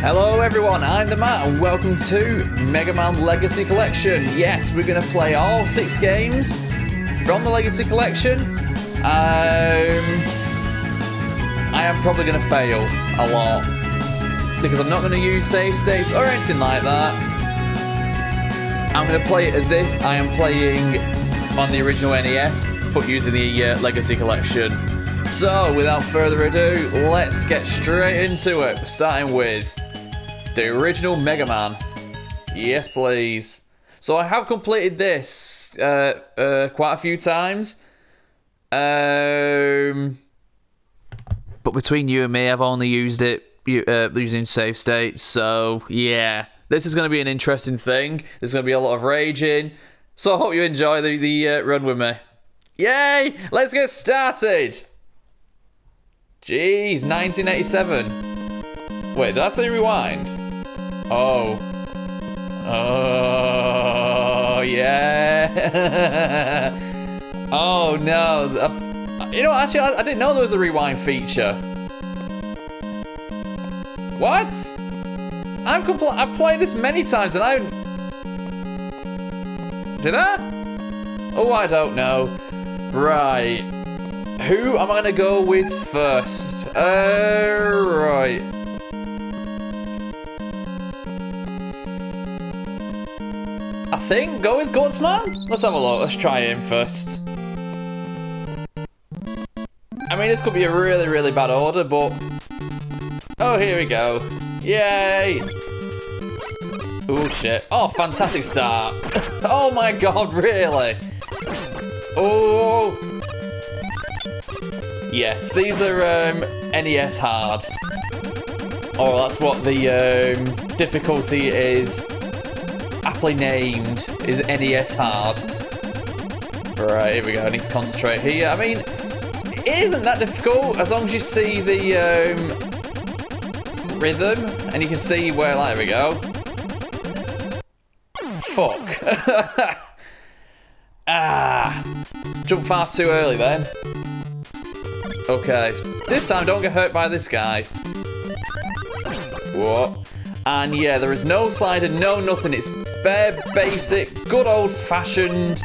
Hello everyone, I'm the Matt and welcome to Mega Man Legacy Collection. Yes, we're going to play all 6 games from the Legacy Collection. I am probably going to fail a lot because I'm not going to use save states or anything like that. I'm going to play it as if I am playing on the original NES but using the Legacy Collection. So, without further ado, let's get straight into it, starting with the original Mega Man. Yes, please. So I have completed this quite a few times. But between you and me, I've only used it using save states. So yeah, this is going to be an interesting thing. There's going to be a lot of raging. So I hope you enjoy the run with me. Yay! Let's get started. Jeez, 1987. Wait, that's a rewind. Oh. Oh, yeah. Oh, no. You know, actually, I didn't know there was a rewind feature. What? I've played this many times and I... Did I? Oh, I don't know. Right. Who am I going to go with first? Right. I think go with Gutsman? Let's have a look. Let's try him first. I mean, this could be a really, really bad order, but... Oh, here we go. Yay! Oh, shit. Oh, fantastic start. Oh, my God, really? Oh... Yes, these are NES hard. Oh, that's what the difficulty is. Aptly named is NES hard. Right, here we go. I need to concentrate here. I mean, it isn't that difficult as long as you see the rhythm and you can see where. Like, there we go. Fuck. Ah, jumped far too early then. Okay, this time don't get hurt by this guy. What? And yeah, there is no slider, no nothing. It's bare basic, good old-fashioned,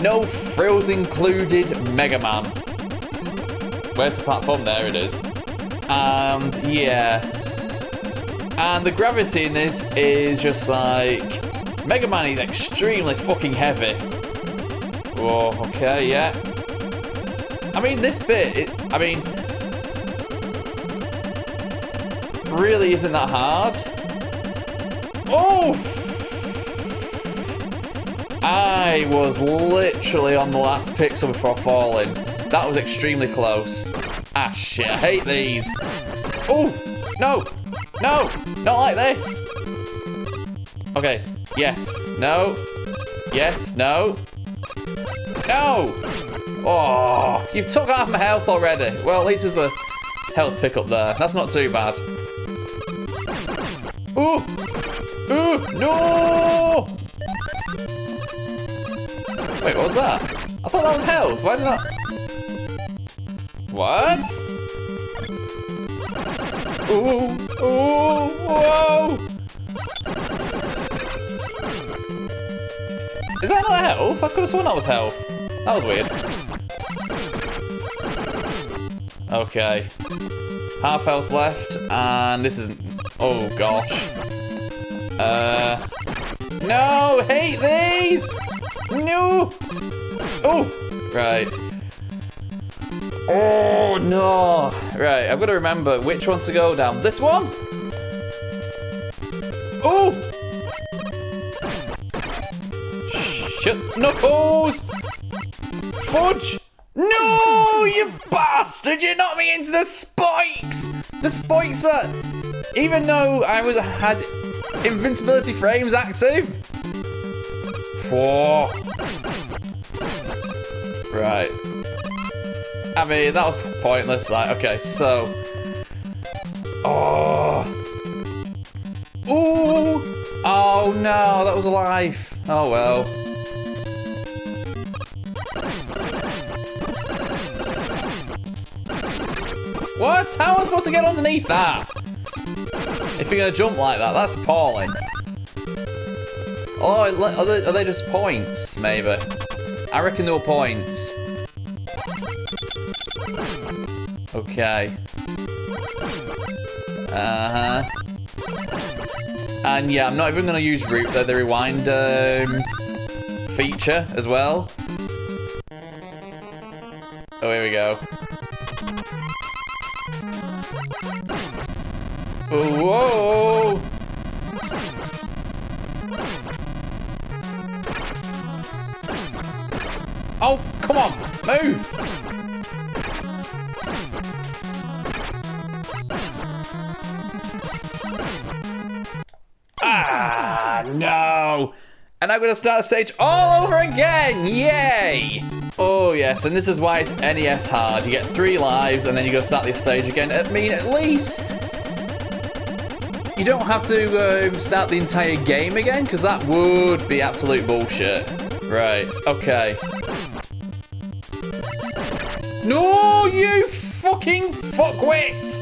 no frills included Mega Man. Where's the platform? There it is. And yeah, and the gravity in this is just like Mega Man is extremely fucking heavy. Whoa. Okay. Yeah. I mean, this bit, I mean, really isn't that hard. Oh! I was literally on the last pixel before falling. That was extremely close. Ah, shit, I hate these. Oh, no, no, not like this. Okay, yes, no, yes, no, no. Oh, you've took half my health already. Well, at least there's a health pickup there. That's not too bad. Ooh! Ooh! No! Wait, what was that? I thought that was health. Why did I... What? Ooh! Ooh! Whoa! Is that not health? I could have sworn that was health. That was weird. Okay, half health left, and this isn't... Oh, gosh. No, hate these! No! Oh! Right. Oh, no! Right, I've got to remember which one to go down. This one? Oh! Shut knuckles! Fudge! No, you bastard! You knocked me into the spikes! The spikes that, even though had invincibility frames active. Whoa. Right. I mean, that was pointless. Like, okay, so. Oh. Ooh. Oh no, that was a life. Oh well. What? How am I supposed to get underneath that? If you're gonna jump like that, that's appalling. Oh, are they just points, maybe? I reckon they were points. Okay. And yeah, I'm not even gonna use root though, the rewind feature as well. Oh, here we go. Whoa! Oh, come on, move! Ah, no! And I'm gonna start a stage all over again, yay! Oh yes, and this is why it's NES hard. You get 3 lives and then you go start this stage again. I mean, at least you don't have to start the entire game again, because that would be absolute bullshit. Right, okay. No, you fucking fuckwit!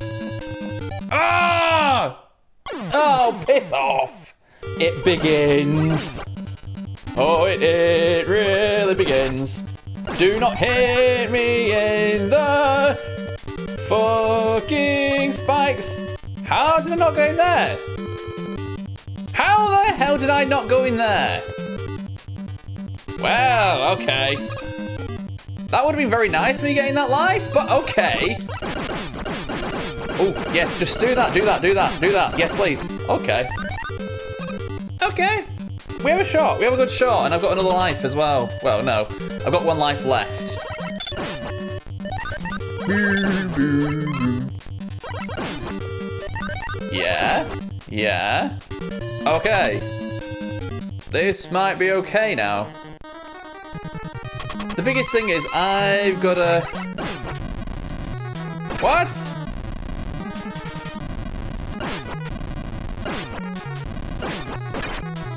Ah! Oh, piss off! It begins. Oh, it really begins. Do not hit me in the fucking spikes! How did I not go in there? How the hell did I not go in there? Well, okay. That would have been very nice me getting that life, but okay. Oh, yes, just do that, do that, do that, do that. Yes, please. Okay. Okay. We have a shot. We have a good shot, and I've got another life as well. Well, no. I've got 1 life left. Yeah. Yeah. Okay. This might be okay now. The biggest thing is I've got a... What?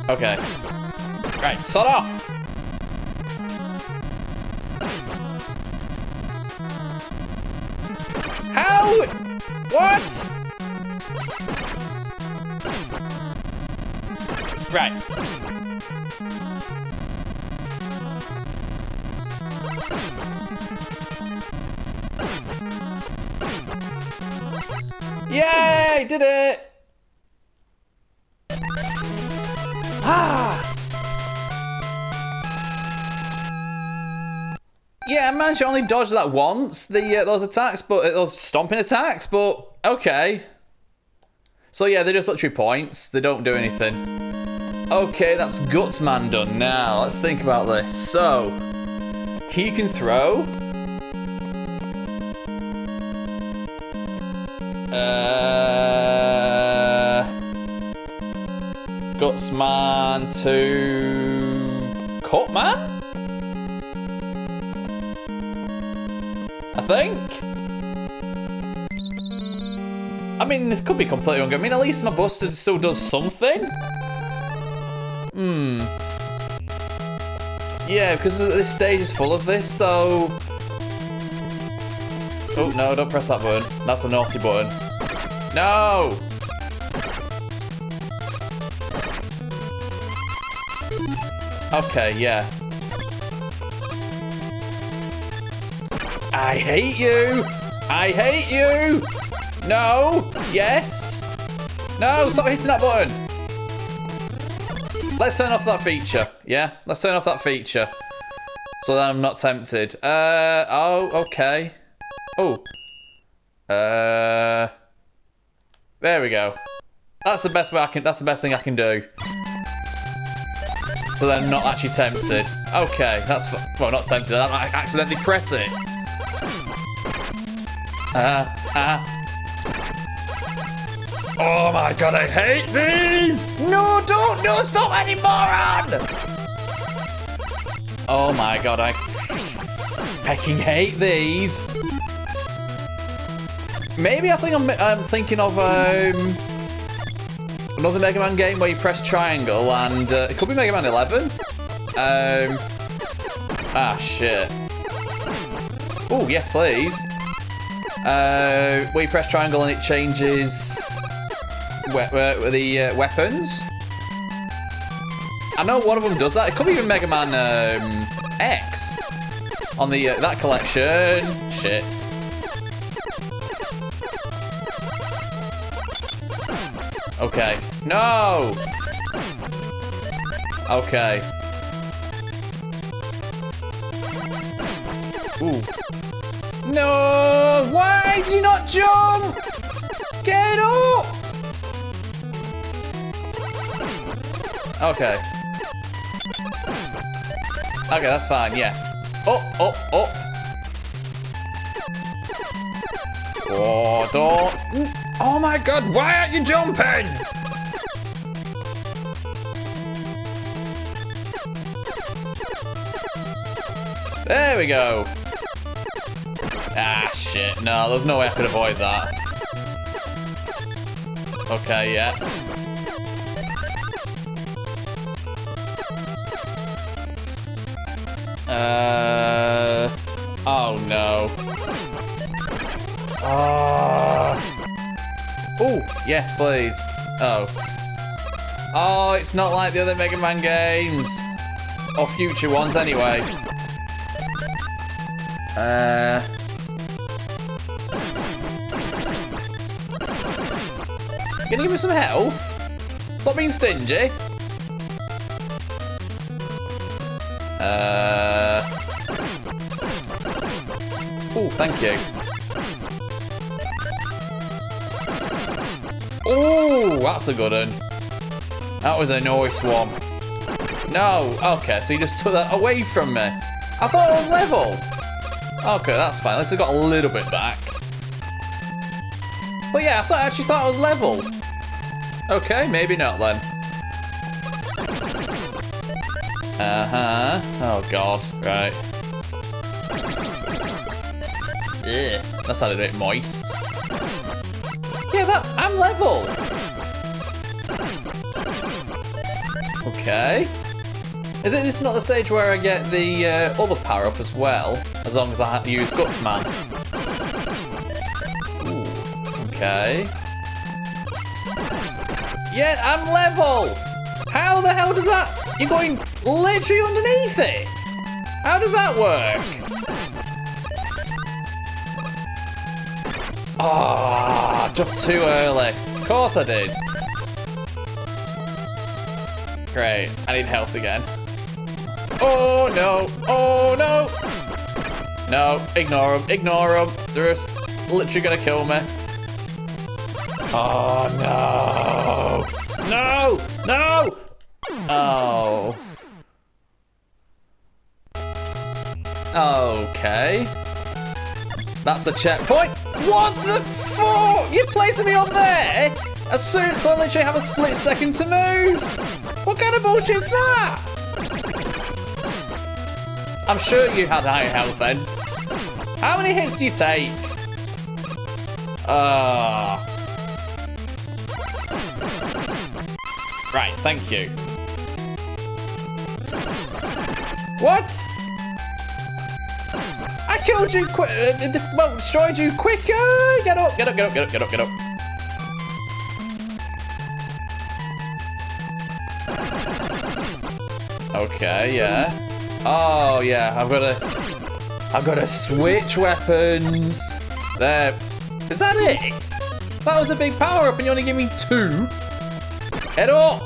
Okay. Right, sod off! How? What? Right. Yay! Did it! Ah! Yeah, I managed to only dodge that once. Those attacks, but those stomping attacks. But okay. So yeah, they're just literally points. They don't do anything. Okay, that's Gutsman done now. Let's think about this. So, he can throw. Gutsman to Cutman? I think. I mean, this could be completely wrong. I mean, at least my Buster still does something. Hmm. Yeah, because this stage is full of this, so... Oh, no, don't press that button. That's a naughty button. No! Okay, yeah. I hate you! I hate you! No! Yes! No, stop hitting that button! Let's turn off that feature, yeah? Let's turn off that feature so that I'm not tempted. Oh, okay. Oh. There we go. That's the best way I can, that's the best thing I can do. So that I'm not actually tempted. Okay, that's, well, not tempted, I accidentally press it. Oh my god, I hate these! No, don't! No, stop any moron! Oh my god, I fucking hate these. Maybe I think I'm thinking of another Mega Man game where you press triangle and... it could be Mega Man 11. Ah, shit. Oh, yes, please. Where you press triangle and it changes... weapons. I know one of them does that. It could be even Mega Man X on the that collection. Shit. Okay. No. Okay. Ooh. No! Why did you not jump? Get up! Okay. Okay, that's fine, yeah. Oh, oh, oh. Oh, don't. Oh my god, why aren't you jumping? There we go. Ah, shit. No, there's no way I could avoid that. Okay, yeah. Oh, no. Oh, yes, please. Oh. Oh, it's not like the other Mega Man games. Or future ones, anyway. Can you give me some health? Stop being stingy. Oh, thank you. Oh, that's a good one. That was a nice one. No, okay, so you just took that away from me. I thought it was level. Okay, that's fine. At least I got a little bit back. But yeah, I actually thought it was level. Okay, maybe not then. Uh-huh. Oh, God. Right. Ugh. That sounded a bit moist. Yeah, I'm level. Okay. Is it this not the stage where I get the other power up as well? As long as I use Gutsman. Ooh, okay. Yeah, I'm level! How the hell does that... You're going literally underneath it! How does that work? Ah, oh, jumped too early. Of course I did. Great, I need health again. Oh no, oh no! No, ignore them, ignore them. They're literally gonna kill me. Oh no! No! No! Oh. Okay. That's the checkpoint. What the fuck? You're placing me on there? As soon as I literally have a split second to move. What kind of bullshit is that? I'm sure you had high health then. How many hits do you take? Right, thank you. What? I killed you quick. Well, destroyed you quicker. Get up, get up, get up, get up, get up, get up. Okay, yeah. Oh yeah, I've gotta switch weapons. There. Is that it? That was a big power up, and you only give me two. Head up.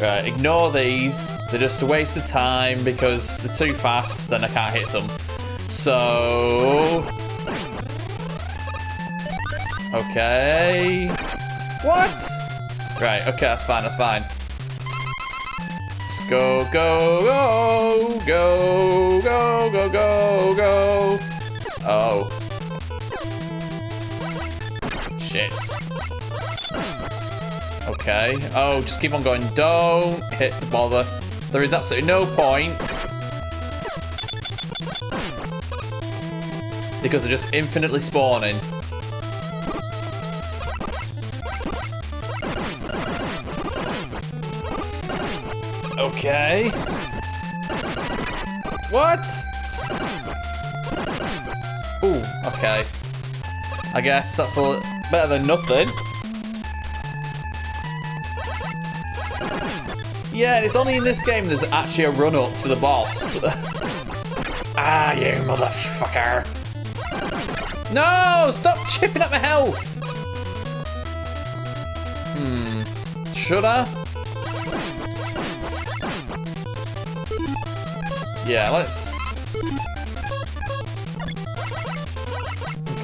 Right, ignore these. They're just a waste of time because they're too fast, and I can't hit them. So. Okay. What? Right. Okay, that's fine. That's fine. Go, go, go, go, go, go, go, go. Oh. Shit. Okay. Oh, just keep on going. Don't hit the bother. There is absolutely no point. Because they're just infinitely spawning. Okay. What? Ooh, okay. I guess that's a little better than nothing. Yeah, it's only in this game there's actually a run-up to the boss. Ah, you motherfucker. No! Stop chipping at my health! Hmm. Should I? Yeah, let's...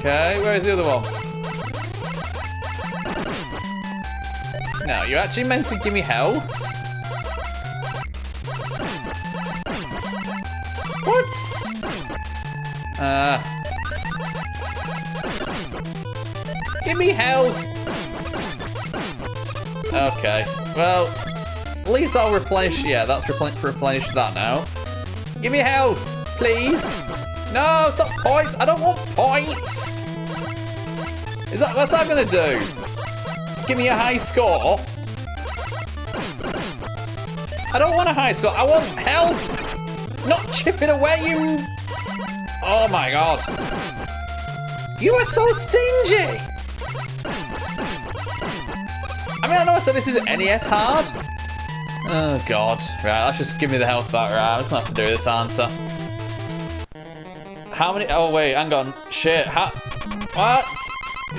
Okay, where is the other one? No, you're actually meant to give me hell? What? Give me hell! Okay, well, at least I'll replace... Yeah, that's replenish that now. Give me hell, please! No, stop points! I don't want points! Is that what's that gonna do? Give me a high score? I don't want a high score, I want help! Not chipping away, you! Oh my god! You are so stingy! I mean, I know I said this is NES hard. Oh god. Right, let's just give me the health back, right? I'm just gonna have to do this answer. How many? Oh wait, hang on. Shit. What?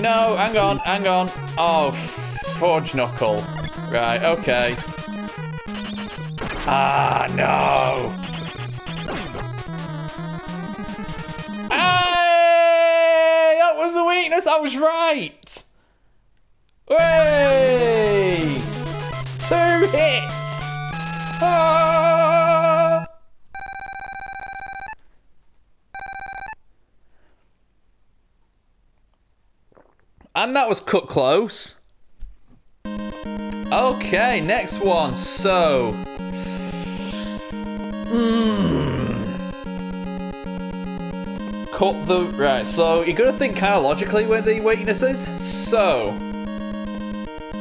No, hang on, hang on. Oh, forge knuckle. Right. Okay. Ah no. Hey, that was the weakness. I was right. Hey, 2 hits. Ah. And that was cut close. Okay, next one. So, cut the right. So you gotta think kind of logically where the weakness is. So,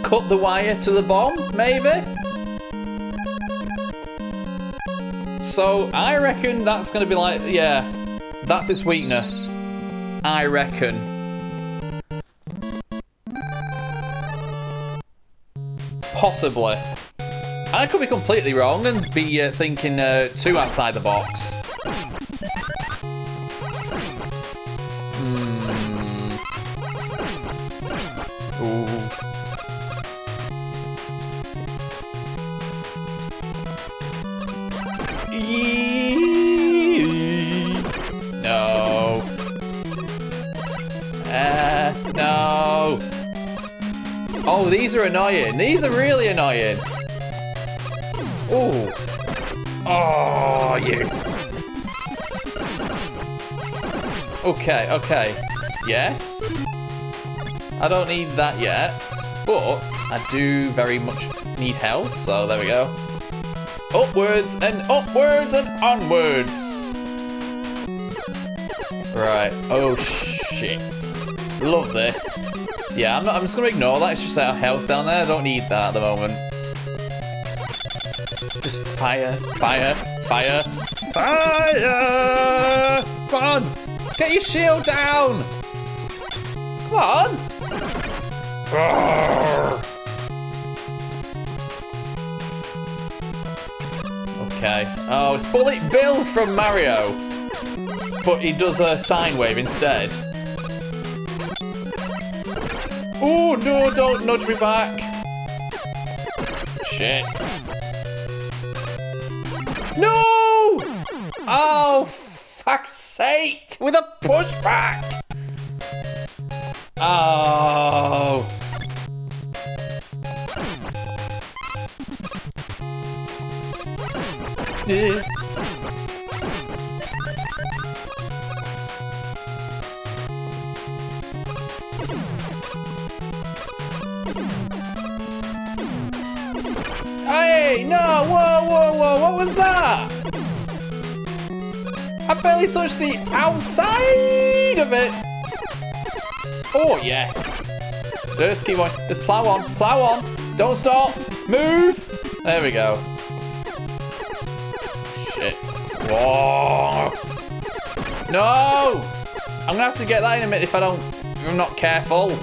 cut the wire to the bomb, maybe. So I reckon that's gonna be like, yeah, that's its weakness. I reckon. Possibly. I could be completely wrong and be thinking too outside the box. No. No. Oh, these are annoying. These are really annoying. Ooh. Oh, you. Okay, okay. Yes. I don't need that yet, but I do very much need health, so there we go. Upwards and upwards and onwards. Right. Oh, shit. Love this. Yeah, I'm just gonna ignore that. It's just our health down there. I don't need that at the moment. Just fire, fire, fire, fire! Come on, get your shield down! Come on! Okay. Oh, it's Bullet Bill from Mario, but he does a sine wave instead. Oh no, don't nudge me back. Shit. No! Oh, fuck's sake! With a pushback! Oh. Hey, no, whoa, whoa, whoa, what was that? I barely touched the outside of it. Oh, yes. Just keep on, just plow on, plow on. Don't stop, move. There we go. Shit. Whoa. No. I'm going to have to get that in a minute if I don't if I'm not careful.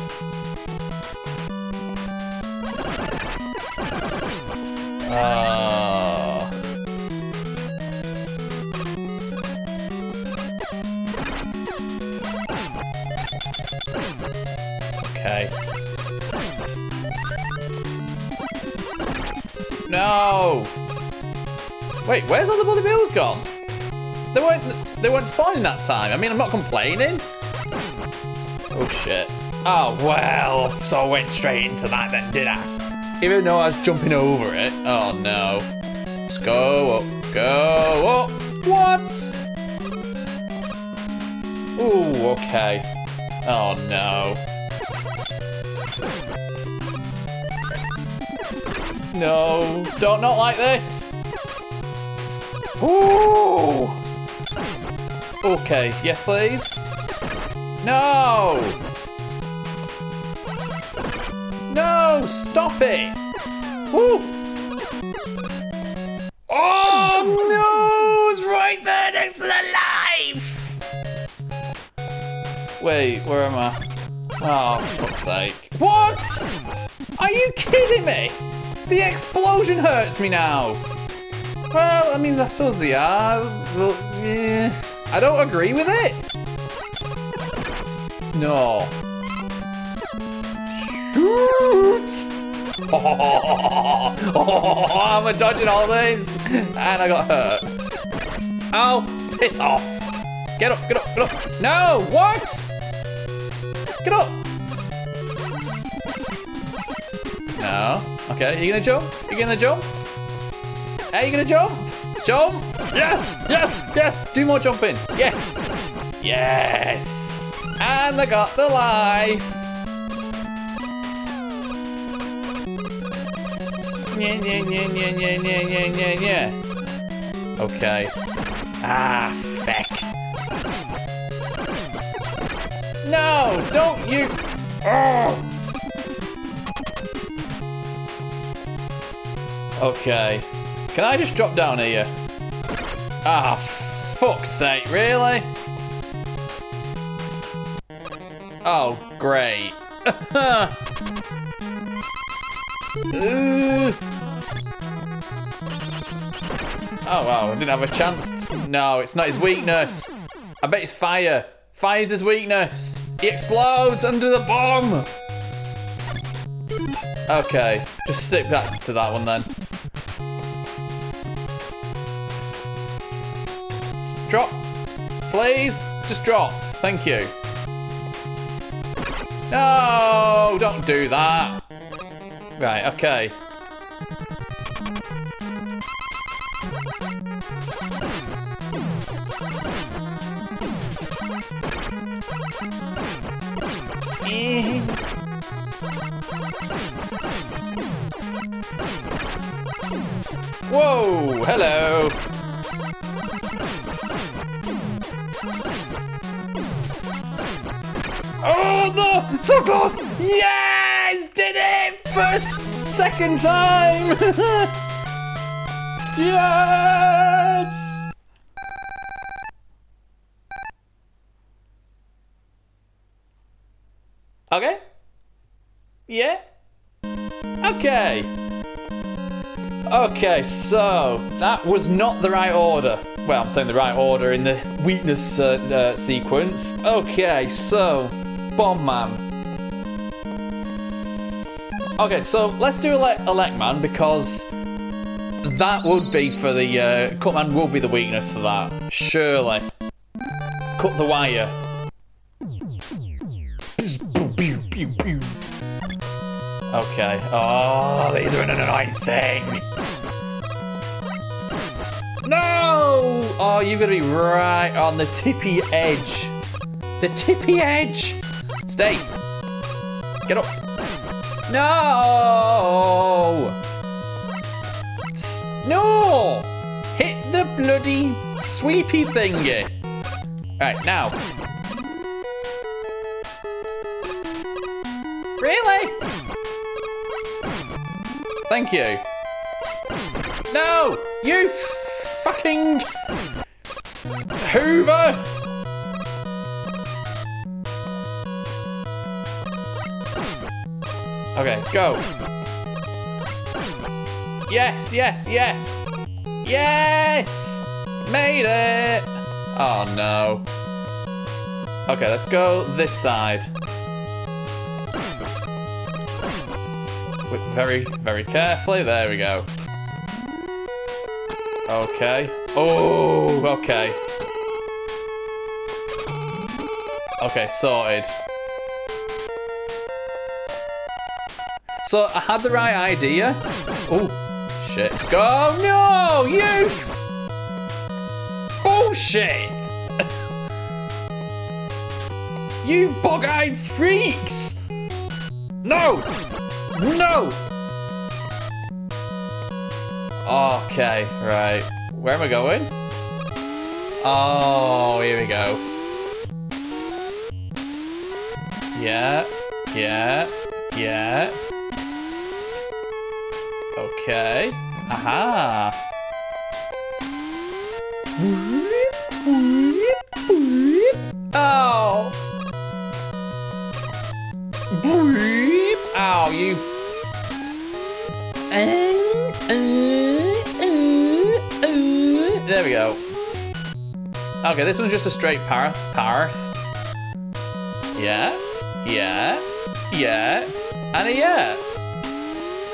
Oh. Okay. No! Wait, where's all the bloody bills gone? They weren't spawning that time. I mean, I'm not complaining. Oh shit. Oh well, so I went straight into that then, did I? Even though I was jumping over it. Oh no. Let's go up, go up. What? Ooh, okay. Oh no. No, don't not like this. Ooh. Okay, yes please. No! No, stop it! Woo! Oh no! It's right there next to the life! Wait, where am I? Oh, for fuck's sake. What? Are you kidding me? The explosion hurts me now. Well, I mean, I suppose they are. But, yeah. I don't agree with it. No. Shoot! Oh, I'm dodging all these, and I got hurt. Ow! Piss off! Get up! Get up! Get up! No! What? Get up! No. Okay. Are you gonna jump? Are you gonna jump? Are you gonna jump? Jump! Yes! Yes! Yes! Do more jumping! Yes! Yes! And I got the life! Yeah, yeah, yeah, yeah, yeah, yeah, yeah, yeah. Okay. Ah, feck. No! Don't you... Oh. Okay. Can I just drop down here? Ah, fuck's sake, really? Oh, great. Oh, wow, I didn't have a chance. No, it's not his weakness. I bet it's fire. Fire's his weakness. He explodes under the bomb. Okay, just stick back to that one then. Drop, please. Just drop. Thank you. No, don't do that. Right, okay. Whoa, hello. Oh no! So close! Yes! Did it! First, second time! Yes! Okay. Yeah. Okay. Okay, so that was not the right order. Well, I'm saying the right order in the weakness sequence. Okay, so... Bomb Man. Okay, so let's do Elec Man because that would be for the Cutman will be the weakness for that. Surely. Cut the wire. Okay. Oh, these are an annoying thing. No! Oh, you're gonna be right on the tippy edge. The tippy edge! Stay! Get up! No! No! Hit the bloody sweepy thingy! Right, now. Really? Thank you. No! You fucking... Hoover! Okay, go. Yes, yes, yes. Yes! Made it! Oh, no. Okay, let's go this side. Very, very carefully. There we go. Okay. Oh, okay. Okay, sorted. So, I had the right idea. Oh, shit. Let's go. Oh, no! You! Bullshit! You bug-eyed freaks! No! No! Okay, right. Where am I going? Oh, here we go. Yeah, yeah, yeah. Okay. Aha! Ow! Ow, you... There we go. Okay, this one's just a straight path. Yeah, yeah, yeah, and a yeah.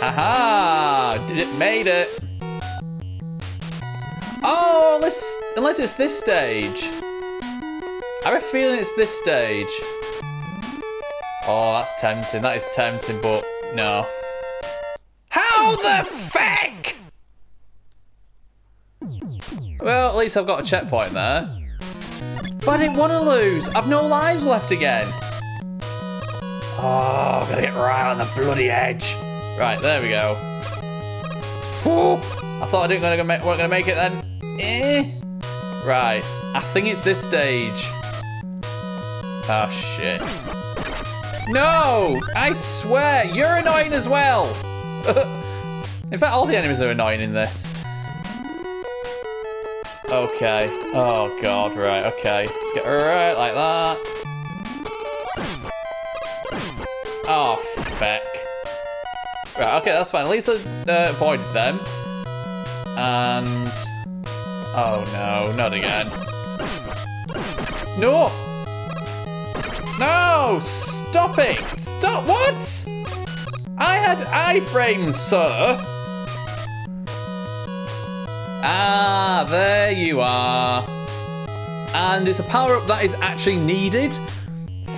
Haha! Did it? Made it. Oh, unless it's this stage. I have a feeling it's this stage. Oh, that's tempting. That is tempting, but no. How the feck? Well, at least I've got a checkpoint there. But I didn't want to lose. I've no lives left again. Oh, I've got to get right on the bloody edge. Right, there we go. Whew. I thought I weren't going to make it then. Eh. Right, I think it's this stage. Oh, shit. No! I swear, you're annoying as well! In fact, all the enemies are annoying in this. Okay. Oh, God, right, okay. Let's get right like that. Oh, feck. Right, okay, that's fine. At least I avoided them. And... Oh, no, not again. No! No! Stop it! Stop! What? I had iframes, sir! Ah, there you are. And it's a power-up that is actually needed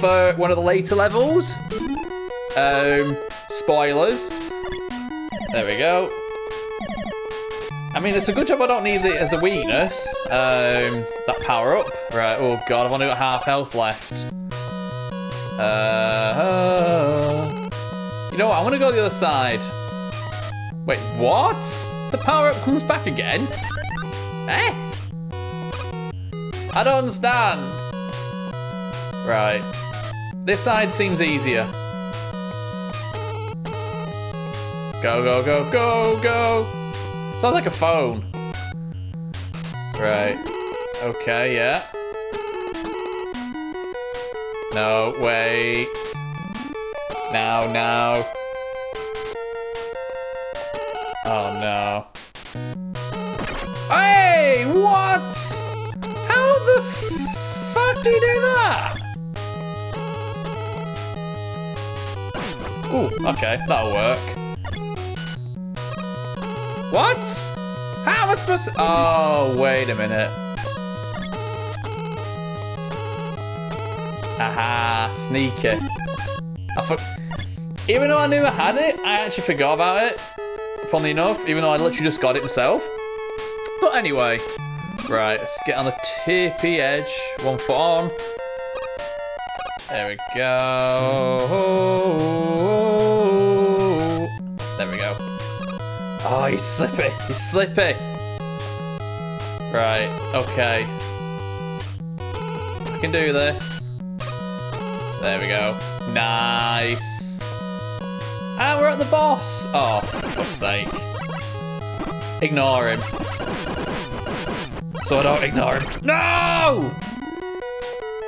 for one of the later levels. Spoilers. There we go. I mean, it's a good job I don't need it as a weakness. That power-up. Right, oh god, I've only got half health left. You know what? I want to go the other side. Wait, what? The power-up comes back again? Eh? I don't understand. Right. This side seems easier. Go, go, go, go, go. Sounds like a phone. Right. Okay, yeah. No, wait. Now, now. Oh, no. Hey, what? How the fuck do you do that? Ooh, okay, that'll work. What? How am I supposed to... Oh, wait a minute. Aha, sneaky. Even though I knew I had it, I actually forgot about it. Funnily enough, even though I literally just got it myself. But anyway. Right, let's get on the tippy edge. One foot on. There we go. There we go. Oh, he's slippy. He's slippy. Right, okay. I can do this. There we go. Nice. Ah, we're at the boss. Oh, for fuck's sake. Ignore him. So I don't ignore him. No!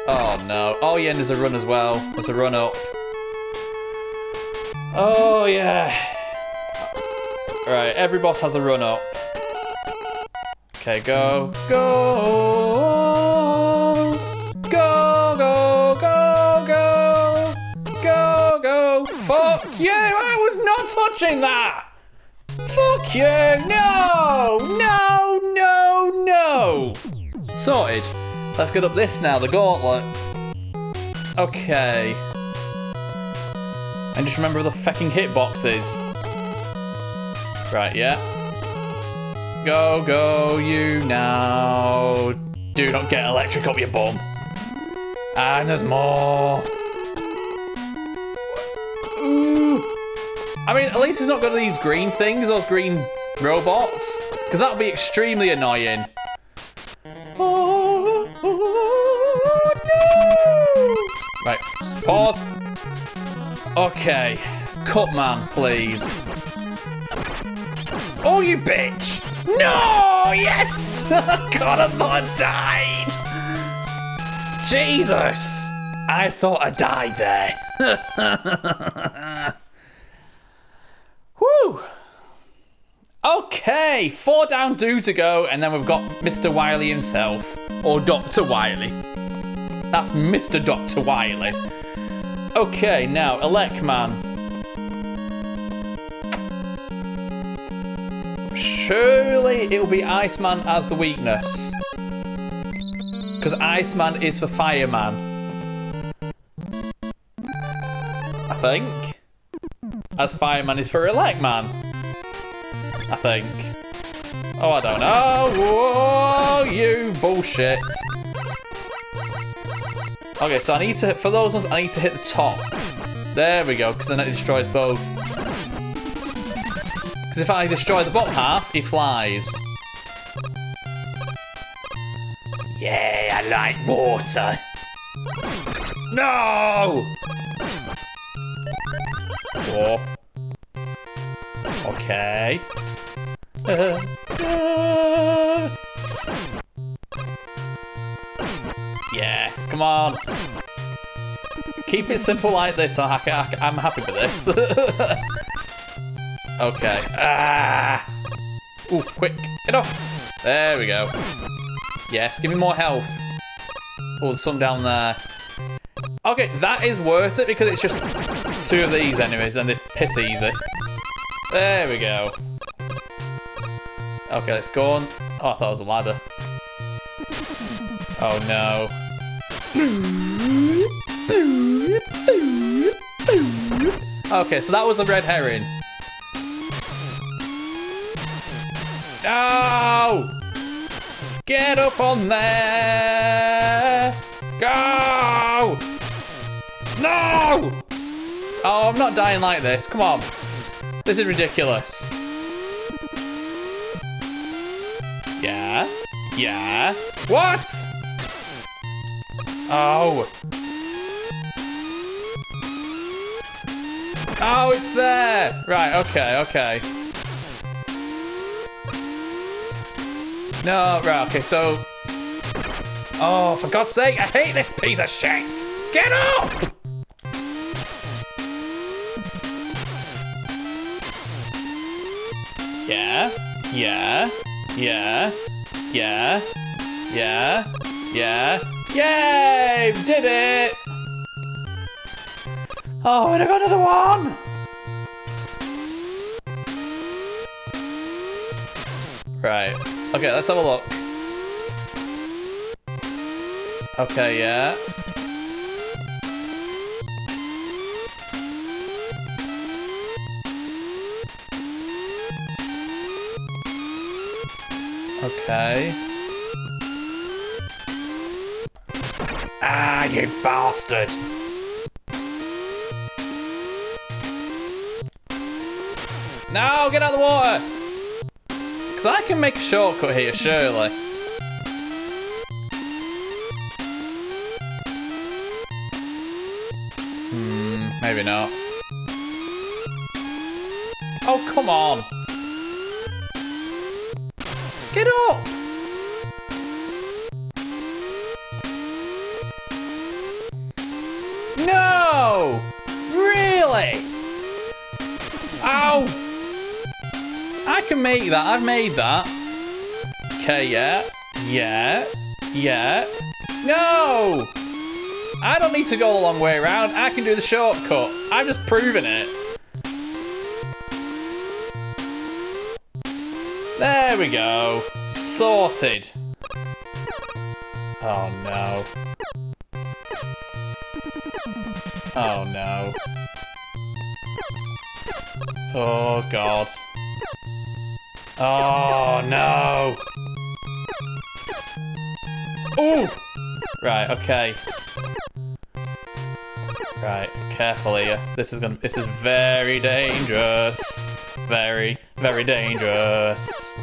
Oh, no. Oh, yeah, and there's a run as well. There's a run up. Oh, yeah. Alright, every boss has a run up. Okay, go. Go! Go, go, go, go! Go, go! Fuck you! I was not touching that! Fuck you! No! No, no, no! Sorted. Let's get up this now, the gauntlet. Okay. And just remember the fucking hitboxes. Right, yeah. Go, go, you now. Do not get electric up your bum. And there's more. Ooh. I mean, at least it's not got these green things, those green robots. Because that would be extremely annoying. Oh, oh, no. Right, pause. Okay. Cutman, please. Oh, you bitch! No! Yes! God, I thought I died! Jesus! I thought I died there. Woo! Okay, 4 down, 2 to go, and then we've got Mr. Wily himself. Or Dr. Wily. That's Mr. Dr. Wily. Okay, now, Elec Man. Surely it'll be Ice Man as the weakness. Because Ice Man is for Fireman. I think. As Fireman is for Elec Man. I think. Oh, I don't know. Whoa, you bullshit. Okay, so I need to, for those ones, I need to hit the top. There we go, because then it destroys both. If I destroy the bottom half, he flies. Yeah, I like water. No! Whoa. Okay. Yes, come on. Keep it simple like this. I'm happy with this. Okay. Ah! Ooh, quick. Get off. There we go. Yes, give me more health. Oh, there's some down there. Okay, that is worth it because it's just 2 of these anyways and they piss easy. There we go. Okay, let's go on. Oh, I thought it was a ladder. Oh, no. Okay, so that was a red herring. No! Get up on there! Go! No! Oh, I'm not dying like this. Come on. This is ridiculous. Yeah. Yeah. What? Oh. Oh, it's there. Right, okay, okay. No, right, okay, so... Oh, for God's sake, I hate this piece of shit! Get up! Yeah, yeah, yeah, yeah, yeah, yeah, yay! Did it! Oh, and I got another one! Right. Okay, let's have a look. Okay, yeah. Okay. Ah, you bastard! No, get out of the water! Because I can make a shortcut here, surely. Hmm, maybe not. Oh, come on. Get up! No! Really? No! I can make that. I've made that. Okay, yeah. Yeah. Yeah. No! I don't need to go the long way around. I can do the shortcut. I've just proven it. There we go. Sorted. Oh, no. Oh, no. Oh, God. Oh, no. Ooh! Right, okay. Right, careful here. This is very dangerous. Very, very dangerous.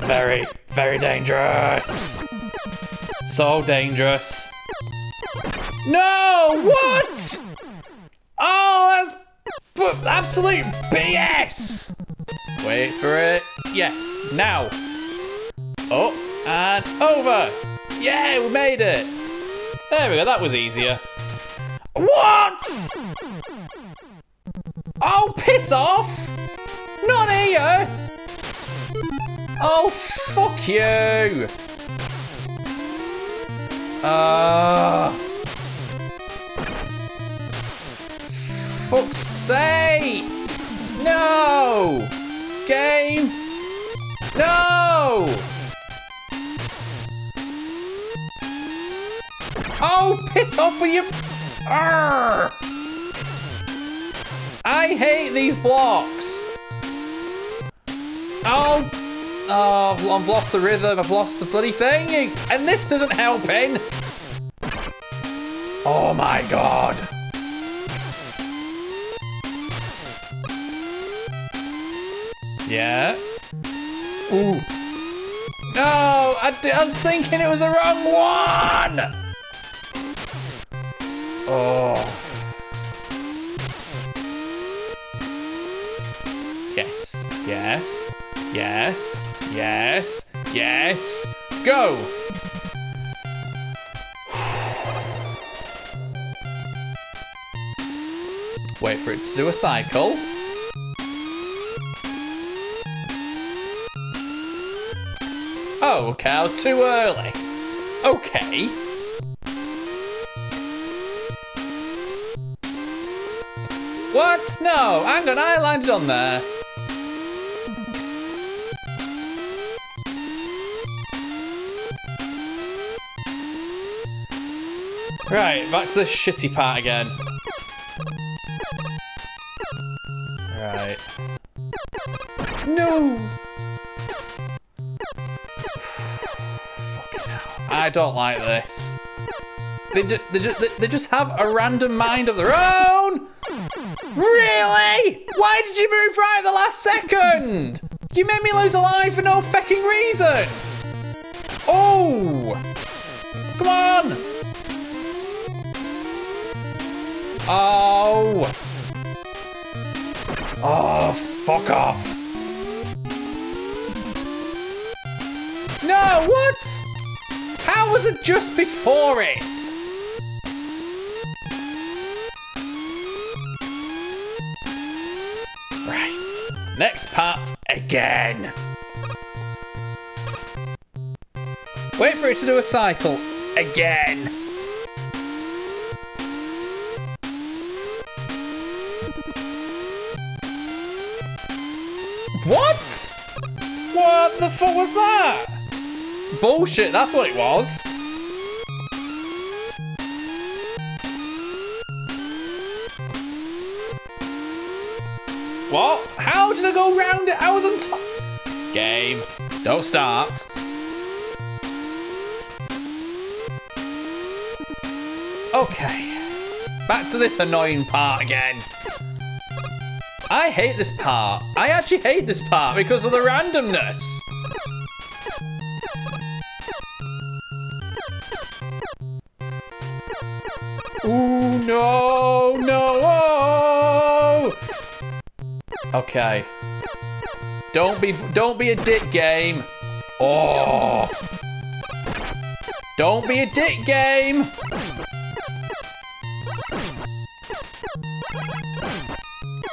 Very, very dangerous. So dangerous. No! What? Oh, that's absolute BS! Wait for it. Yes, now. Up and over. Yeah, we made it. There we go, that was easier. What? Oh, piss off. Not here. Oh, fuck you. Fuck's sake! No! Game! No! Oh, piss off with you! Arrgh. I hate these blocks! Oh! Oh, I've lost the rhythm, I've lost the bloody thing! And this doesn't help in! Oh my god! Yeah. Ooh. No, I was thinking it was the wrong one! Oh. Yes. Yes. Yes. Yes. Yes. Go! Wait for it to do a cycle. Oh, okay, I was too early. Okay. What? No, hang on, I landed on there. Right, back to the shitty part again. Right. No! Fucking hell. I don't like this. They just have a random mind of their own! Really? Why did you move right at the last second? You made me lose a life for no fucking reason! Oh! Come on! Oh! Oh, fuck off. No, what? How was it just before it? Right. Next part again. Wait for it to do a cycle again. What? What the fuck was that? Bullshit, that's what it was. What? How did I go round it? I was on top. Game, don't start. Okay. Back to this annoying part again. I hate this part. I actually hate this part because of the randomness. Ooh, no, no. Oh. Okay. Don't be a dick, game. Oh. Don't be a dick, game.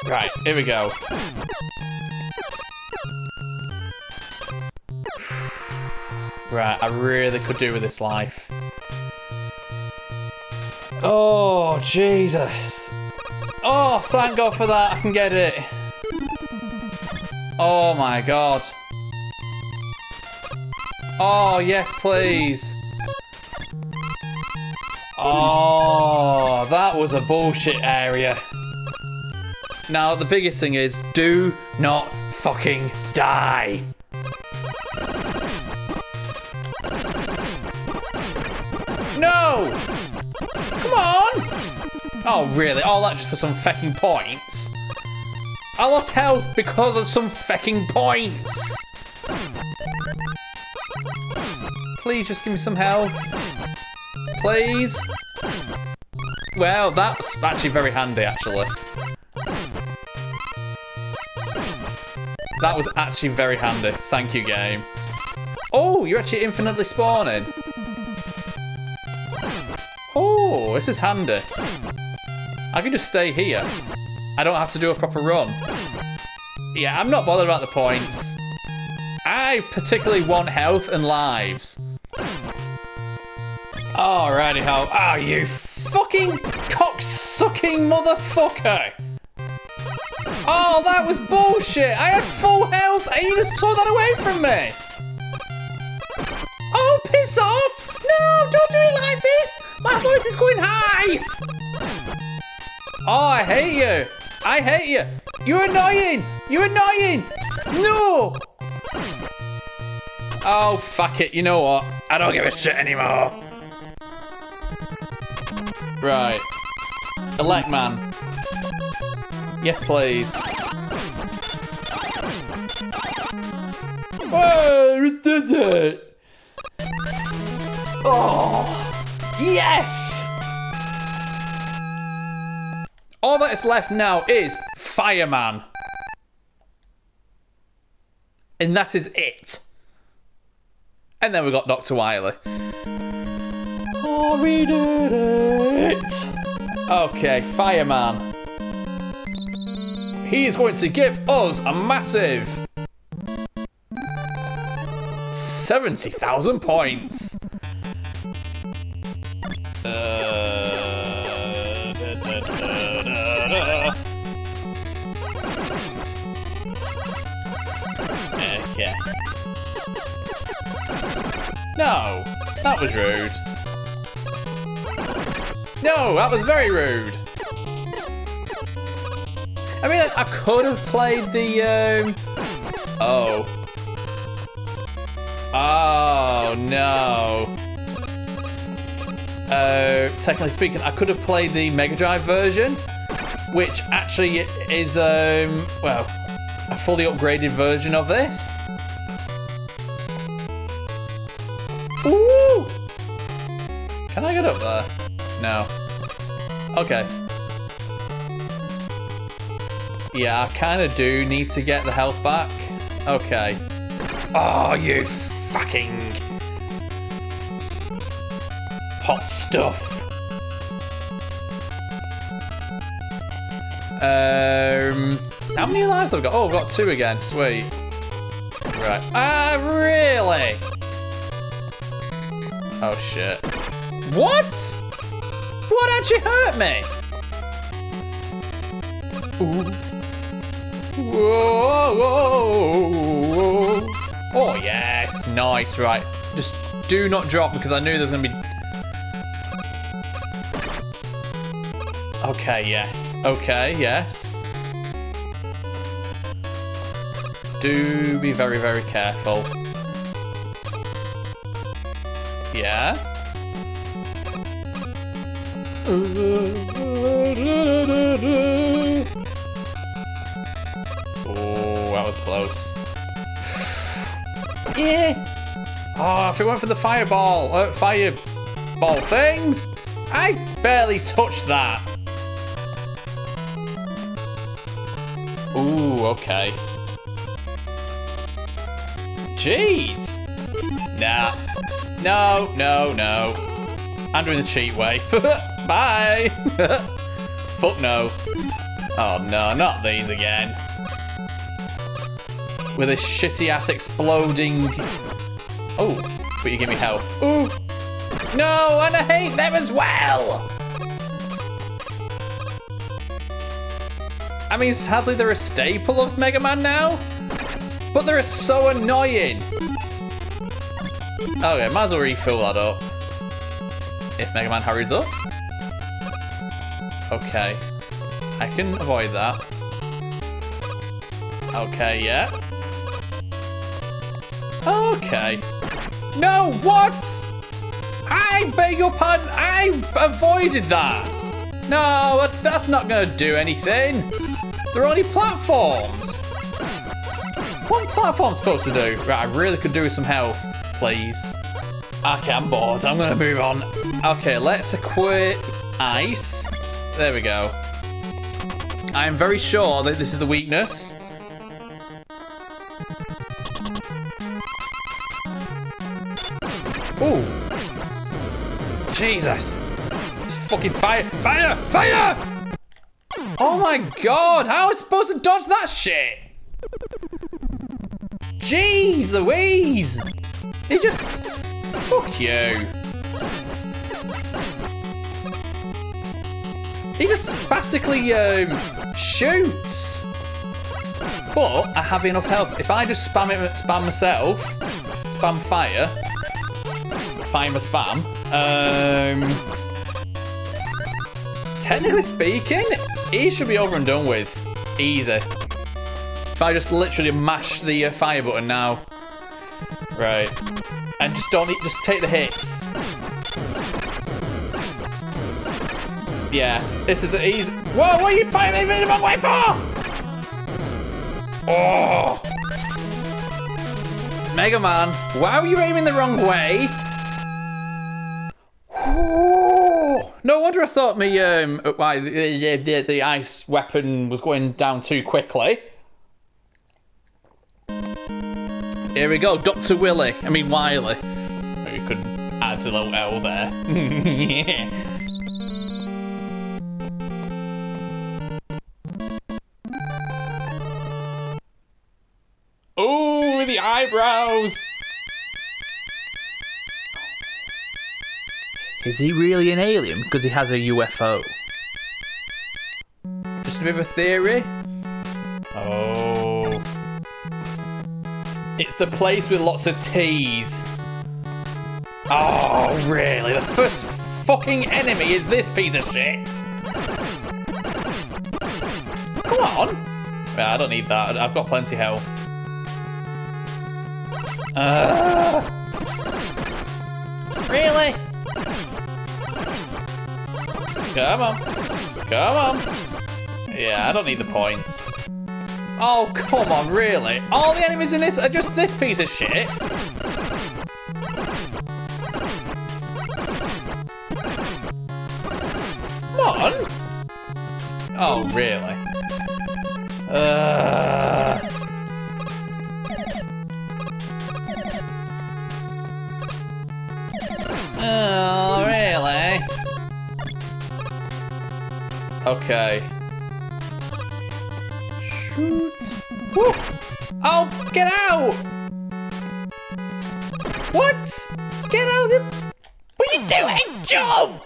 Right, here we go. Right, I really could do with this life. Oh, Jesus. Oh, thank God for that. I can get it. Oh, my God. Oh, yes, please. Oh, that was a bullshit area. Now, the biggest thing is, do not fucking die. No! Come on! Oh, really? All that just for some fucking points? I lost health because of some fucking points! Please, just give me some health. Please? Well, that's actually very handy, actually. That was actually very handy. Thank you, game. Oh, you're actually infinitely spawning. Oh, this is handy. I can just stay here. I don't have to do a proper run. Yeah, I'm not bothered about the points. I particularly want health and lives. Alrighty ho. Ah, you fucking cock-sucking motherfucker! Oh, that was bullshit! I had full health and you just tore that away from me! Oh, piss off! No, don't do it like this! My voice is going high! Oh, I hate you! I hate you! You're annoying! You're annoying! No! Oh, fuck it. You know what? I don't give a shit anymore. Right. Elec Man. Yes, please. Whoa, we did it! Oh! Yes! All that is left now is Fireman. And that is it. And then we got Dr. Wily. Oh, we did it! Okay, Fireman. He is going to give us a massive 70,000 points. Okay. No, that was rude. No, that was very rude. I mean, I could have played the, Oh, no. Technically speaking, I could have played the Mega Drive version, which actually is, well, a fully upgraded version of this. Ooh! Can I get up there? No. Okay. Yeah, I kind of do need to get the health back. Okay. Oh, you fucking... hot stuff. How many lives have I got? Oh, I've got 2 again. Sweet. Right. Ah, really? Oh, shit. What? What actually hurt me? Ooh. Whoa, whoa, whoa. Oh, yes. Nice. Right. Just do not drop because I knew there's going to be... Okay, yes. Okay, yes. Do be very, very careful. Yeah. Oh, that was close. Yeah. Oh, if it weren't for the fireball, fireball things, I barely touched that. Ooh, okay. Jeez. Nah. No, no, no. I'm doing the cheat way. Bye. Fuck no. Oh no, not these again. With a shitty ass exploding. Oh, but you give me health. Ooh. No, and I hate them as well! I mean, sadly they're a staple of Mega Man now, but they're so annoying. Okay, might as well refill that up. If Mega Man hurries up. Okay. I can avoid that. Okay, yeah. Okay. No, what? I beg your pardon, I avoided that. No, that's not gonna do anything. They're only platforms. What platform's supposed to do? Right, I really could do with some health, please. Okay, I'm bored, I'm gonna move on. Okay, let's equip ice. There we go. I'm very sure that this is the weakness. Ooh. Jesus. This fucking fire, fire, fire! Oh my god, how am I supposed to dodge that shit? Jeez Louise! It just... Fuck you. He just spastically shoots. But I have enough health. If I just spam fire. Fire my spam. Technically speaking, he should be over and done with. Easy. If I just literally mash the fire button now. Right. And just take the hits. Yeah, this is an easy. Whoa, what are you firing me in my way for? Oh! Mega Man, wow, you're aiming the wrong way. No wonder I thought me the ice weapon was going down too quickly. Here we go, Dr. Wily. I mean Wily. You could add a little L there. Yeah. Ooh, the eyebrows. Is he really an alien because he has a UFO? Just a bit of a theory. Oh. It's the place with lots of T's. Oh, really? The first fucking enemy is this piece of shit. Come on. I don't need that. I've got plenty of health. Really? Come on. Come on. Yeah, I don't need the points. Oh, come on, really? All the enemies in this are just this piece of shit. Come on. Oh, really? Oh, really? Okay. Shoot. Woo! Oh, get out! What? Get out of the... What are you doing? Jump!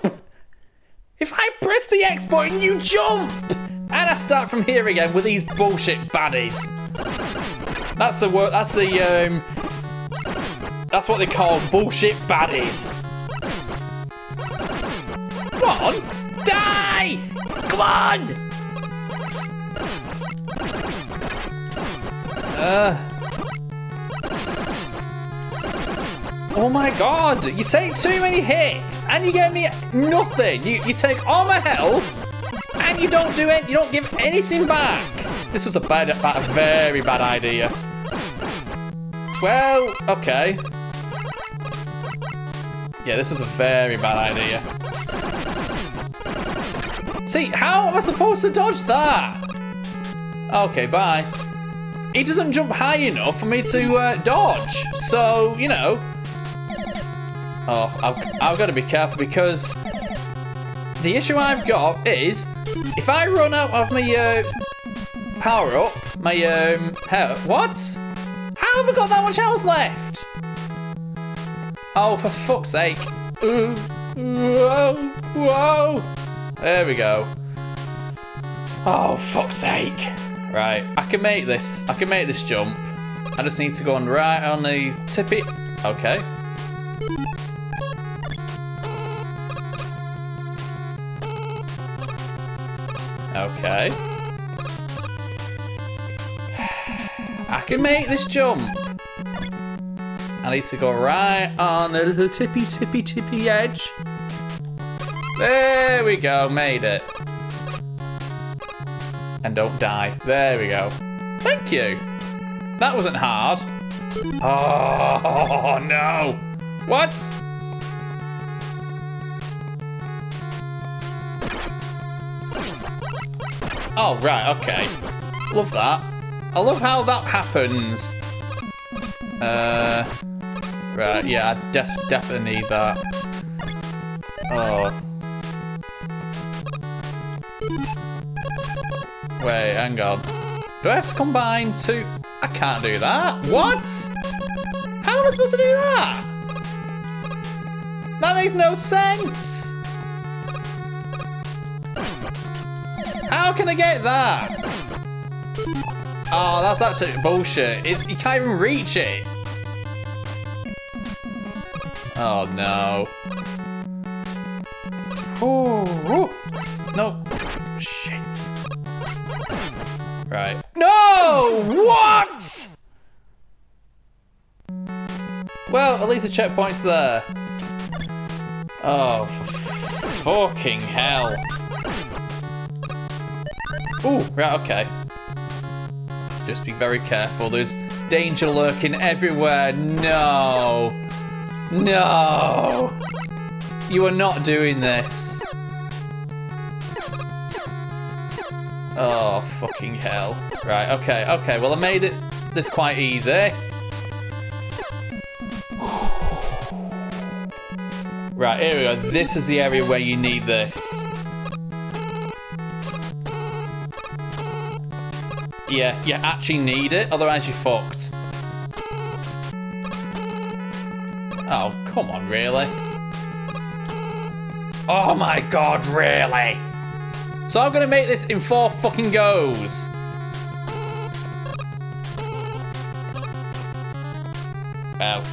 If I press the X button, you jump! And I start from here again with these bullshit baddies. That's the word. That's the, that's what they call bullshit baddies. Come on! Die! Come on! Oh my god! You take too many hits and you give me nothing! You take all my health and you don't do it, you don't give anything back! This was a very bad idea. Well, okay. Yeah, this was a very bad idea. See, how am I supposed to dodge that? Okay, bye. He doesn't jump high enough for me to dodge. So, you know. Oh, I've got to be careful because the issue I've got is If I run out of my power up, my health. What? How have I got that much health left? Oh, for fuck's sake! Whoa, whoa! There we go. Oh, fuck's sake! Right, I can make this. I can make this jump. I just need to go on right on the tippy. Okay. Okay. I can make this jump. I need to go right on the little tippy edge. There we go, made it. And don't die. There we go. Thank you. That wasn't hard. Oh, no. What? Oh, right, okay. Love that. I love how that happens. Right, yeah, I definitely need that. Oh. Wait, hang on. Do I have to combine two? I can't do that. What? How am I supposed to do that? That makes no sense. How can I get that? Oh, that's absolute bullshit. It's, you can't even reach it. Oh, no. Ooh, no. Shit. Right. No! What? Well, at least the checkpoint's there. Oh, fucking hell. Ooh, right, okay. Just be very careful. There's danger lurking everywhere. No. No. You are not doing this. Oh, fucking hell. Right, okay, okay. Well, I made it this quite easy. Right, here we go. This is the area where you need this. Yeah, you actually need it, otherwise you're fucked. Oh, come on, really? Oh my god, really? So I'm gonna make this in 4 fucking goes. Well,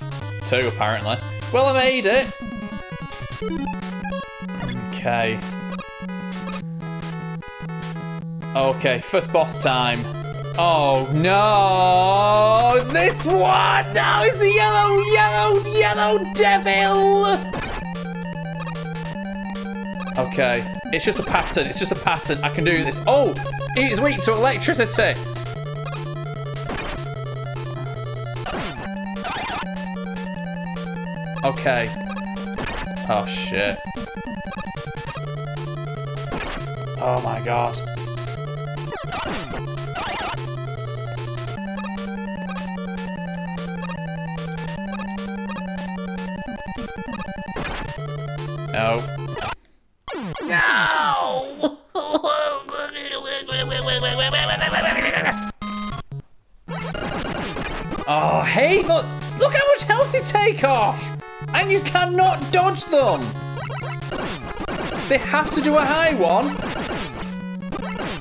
2 apparently. Well, I made it. Okay. Okay, first boss time. Oh, no! This one! No, it's the yellow devil! Okay, it's just a pattern. It's just a pattern. I can do this. Oh, it's weak to electricity. Okay. Oh, shit. Oh, my God. No. No! Oh, hey, look how much health they take off! And you cannot dodge them! They have to do a high one.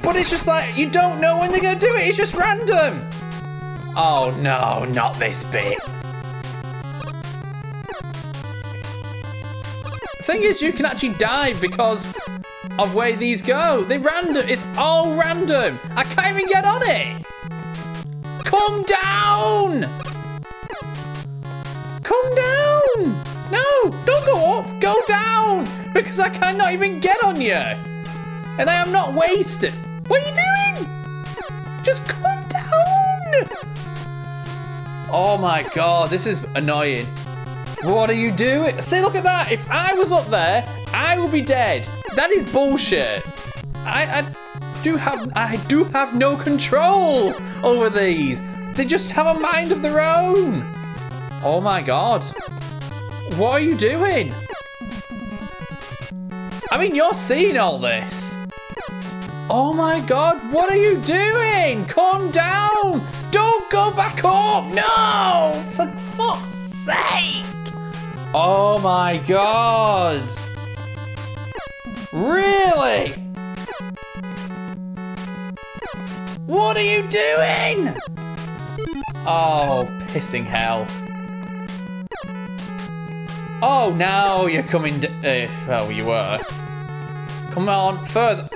But it's just like, you don't know when they're gonna do it, it's just random! Oh no, not this bit. Thing is, you can actually die because of where these go. They're random. It's all random. I can't even get on it. Come down. Come down. No, don't go up. Go down. Because I cannot even get on you. And I am not wasted. What are you doing? Just come down. Oh my god, this is annoying. What are you doing? See, look at that. If I was up there, I would be dead. That is bullshit. I do have no control over these. They just have a mind of their own. Oh my god. What are you doing? I mean, you're seeing all this. Oh my god, what are you doing? Calm down! Don't go back up! No! For fuck's sake! Oh my god! Really? What are you doing? Oh, pissing hell. Oh, now you're coming well, you were. Come on, further.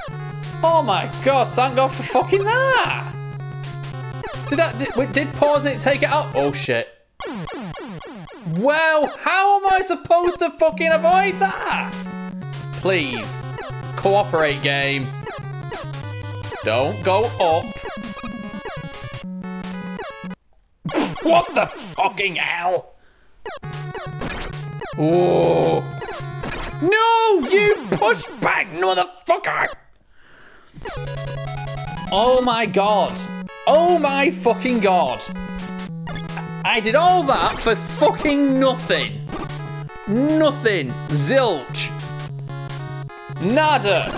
Oh my god, thank god for fucking that! Did pause it, take it out? Oh shit. Well, how am I supposed to fucking avoid that? Please, cooperate, game. Don't go up. What the fucking hell? Oh. No, you push back, motherfucker! Oh my god. Oh my fucking god. I did all that for fucking nothing. Nothing. Zilch. Nada.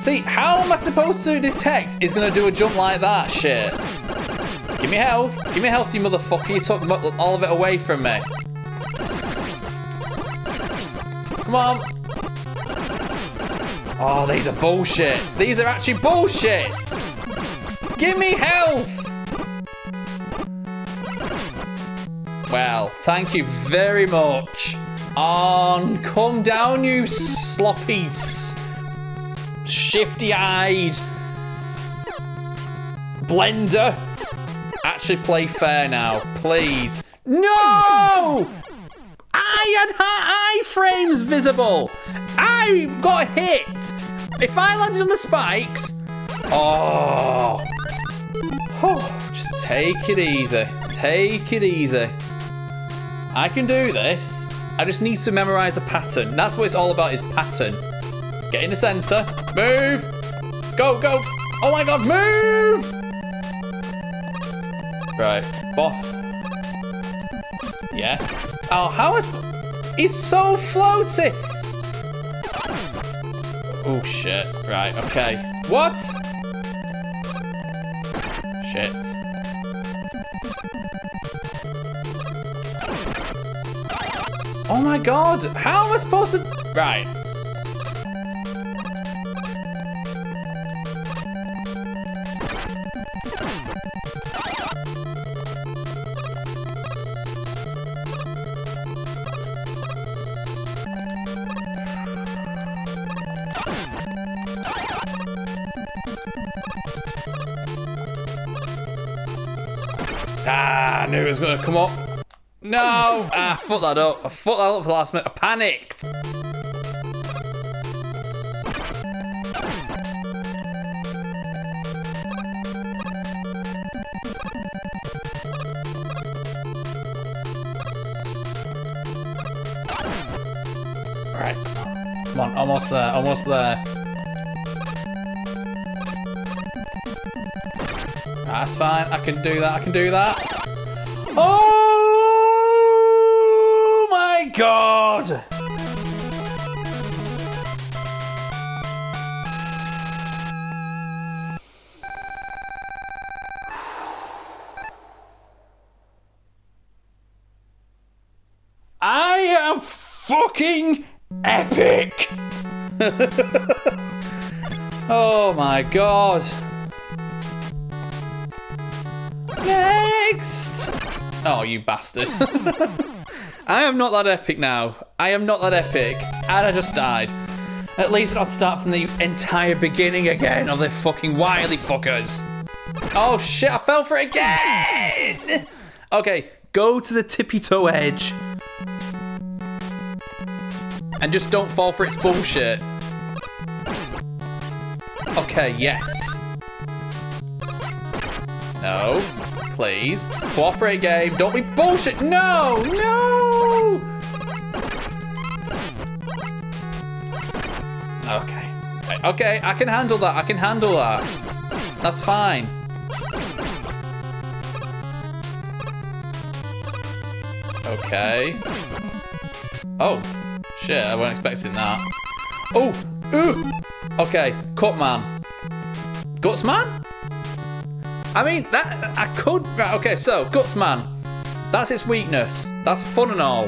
See, how am I supposed to detect he's gonna do a jump like that shit? Give me health. Give me health, you motherfucker. You took all of it away from me. Come on. Oh, these are bullshit. These are actually bullshit. Give me health. Well, thank you very much. On, come down, you sloppy, shifty-eyed blender. Actually play fair now, please. No! I had iframes visible. I got hit. If I landed on the spikes... Oh. Oh. Just take it easy. Take it easy. I can do this. I just need to memorize a pattern. That's what it's all about, is pattern. Get in the center. Move. Go, go. Oh my god, move! Right, boff. Yes. Oh, how is... He's so floaty! Oh, shit. Right, okay. What? Shit. Oh, my God. How am I supposed to... Right. I knew it was going to come up. No! Ah, fuck that up. I fucked that up for the last minute. I panicked. Right. Come on, almost there, almost there. That's fine. I can do that, I can do that. Oh my god! I am fucking epic! Oh my god! Next! Oh, you bastard. I am not that epic now. I am not that epic. And I just died. At least I'll start from the entire beginning again of the fucking wily fuckers. Oh shit, I fell for it again! Okay, go to the tippy-toe edge. And just don't fall for its bullshit. Okay, yes. No. Please. Cooperate, game. Don't be bullshit. No! No! Okay. Okay, I can handle that. I can handle that. That's fine. Okay. Oh. Shit, I wasn't expecting that. Oh! Ooh! Okay, Cutman. Gutsman? I mean, that... I could... Right, okay, so, Gutsman. That's its weakness. That's fun and all.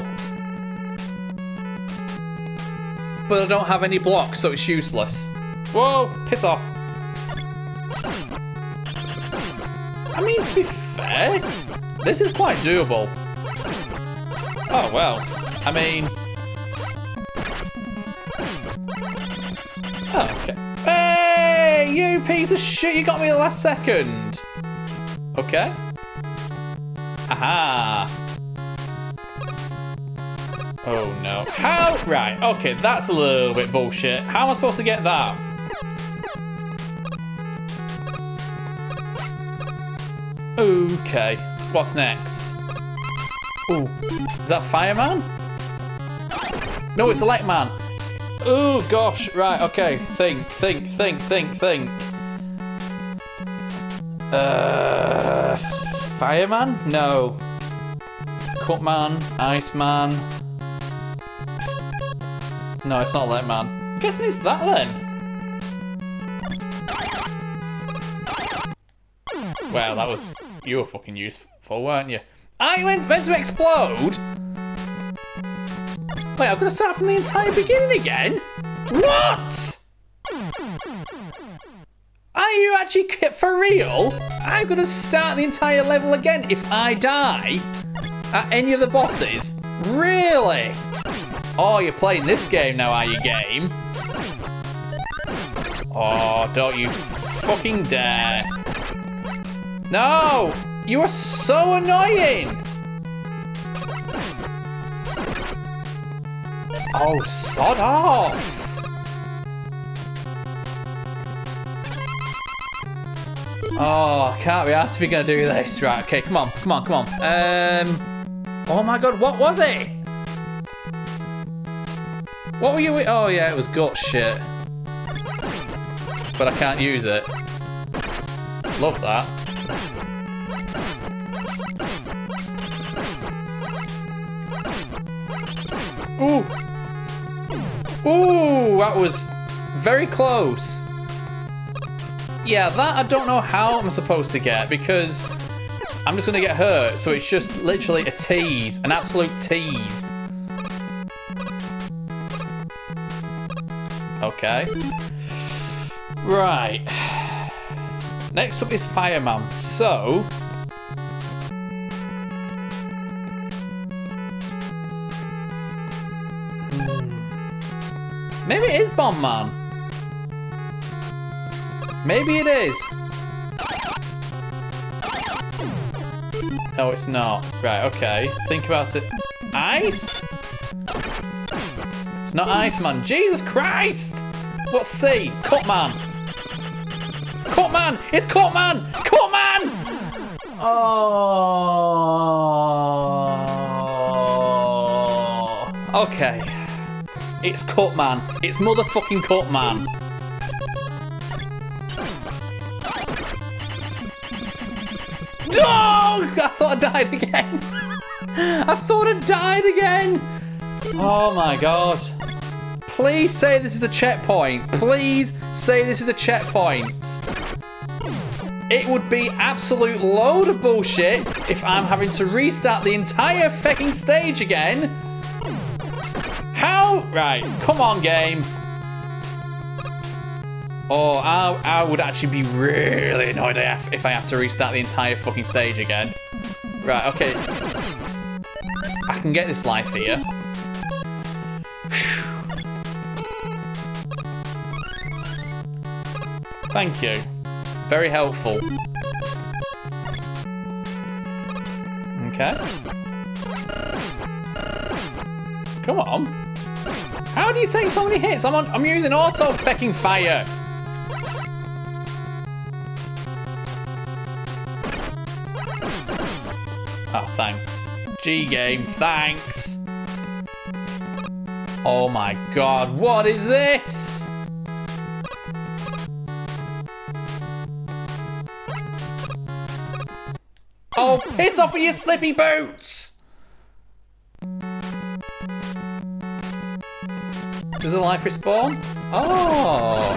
But I don't have any blocks, so it's useless. Whoa, piss off. I mean, to be fair, this is quite doable. Oh, well. I mean... Oh, okay. Hey, you piece of shit, you got me the last second. Okay. Aha. Oh, no. How? Right, okay, that's a little bit bullshit. How am I supposed to get that? Okay, what's next? Ooh, is that Fireman? No, it's Elec Man. Ooh, gosh, right, okay. Think. Fireman? No. Cutman, Ice Man. No, it's not Elec Man. I'm guessing it's that then. Well, that was... You were fucking useful, weren't you? I went meant to explode? Wait, I've got to start from the entire beginning again? What? Are you actually for real? I'm going to start the entire level again if I die at any of the bosses? Really? Oh, you're playing this game now, are you, game? Oh, don't you fucking dare. No! You are so annoying! Oh, sod off! Oh, can't be asked if you're gonna do this. Right, okay, come on. Oh my god, what was it? What were you... Oh yeah, it was gut shit. But I can't use it. Love that. Ooh! Ooh, that was very close. Yeah, that I don't know how I'm supposed to get because I'm just going to get hurt. So it's just literally a tease, an absolute tease. Okay. Right. Next up is Fireman. So... Maybe it is Bomb Man. Maybe it is. No, it's not. Right, okay. Think about it. Ice? It's not Ice Man. Jesus Christ! What's C? Cutman. Cutman! It's Cutman! Cutman! Oh. Okay. It's Cutman. It's motherfucking Cutman. No! Oh, I thought I died again. Oh my god. Please say this is a checkpoint. It would be absolute load of bullshit if I'm having to restart the entire fucking stage again. How? Right, come on, game. Oh, I would actually be really annoyed if I have to restart the entire fucking stage again. Right, okay. I can get this life here. Thank you. Very helpful. Okay. Come on. How do you take so many hits? I'm using auto fucking fire. Oh, thanks. G game, thanks. Oh my god, what is this? Oh, piss off with your slippy boots! Does the life respawn? Oh!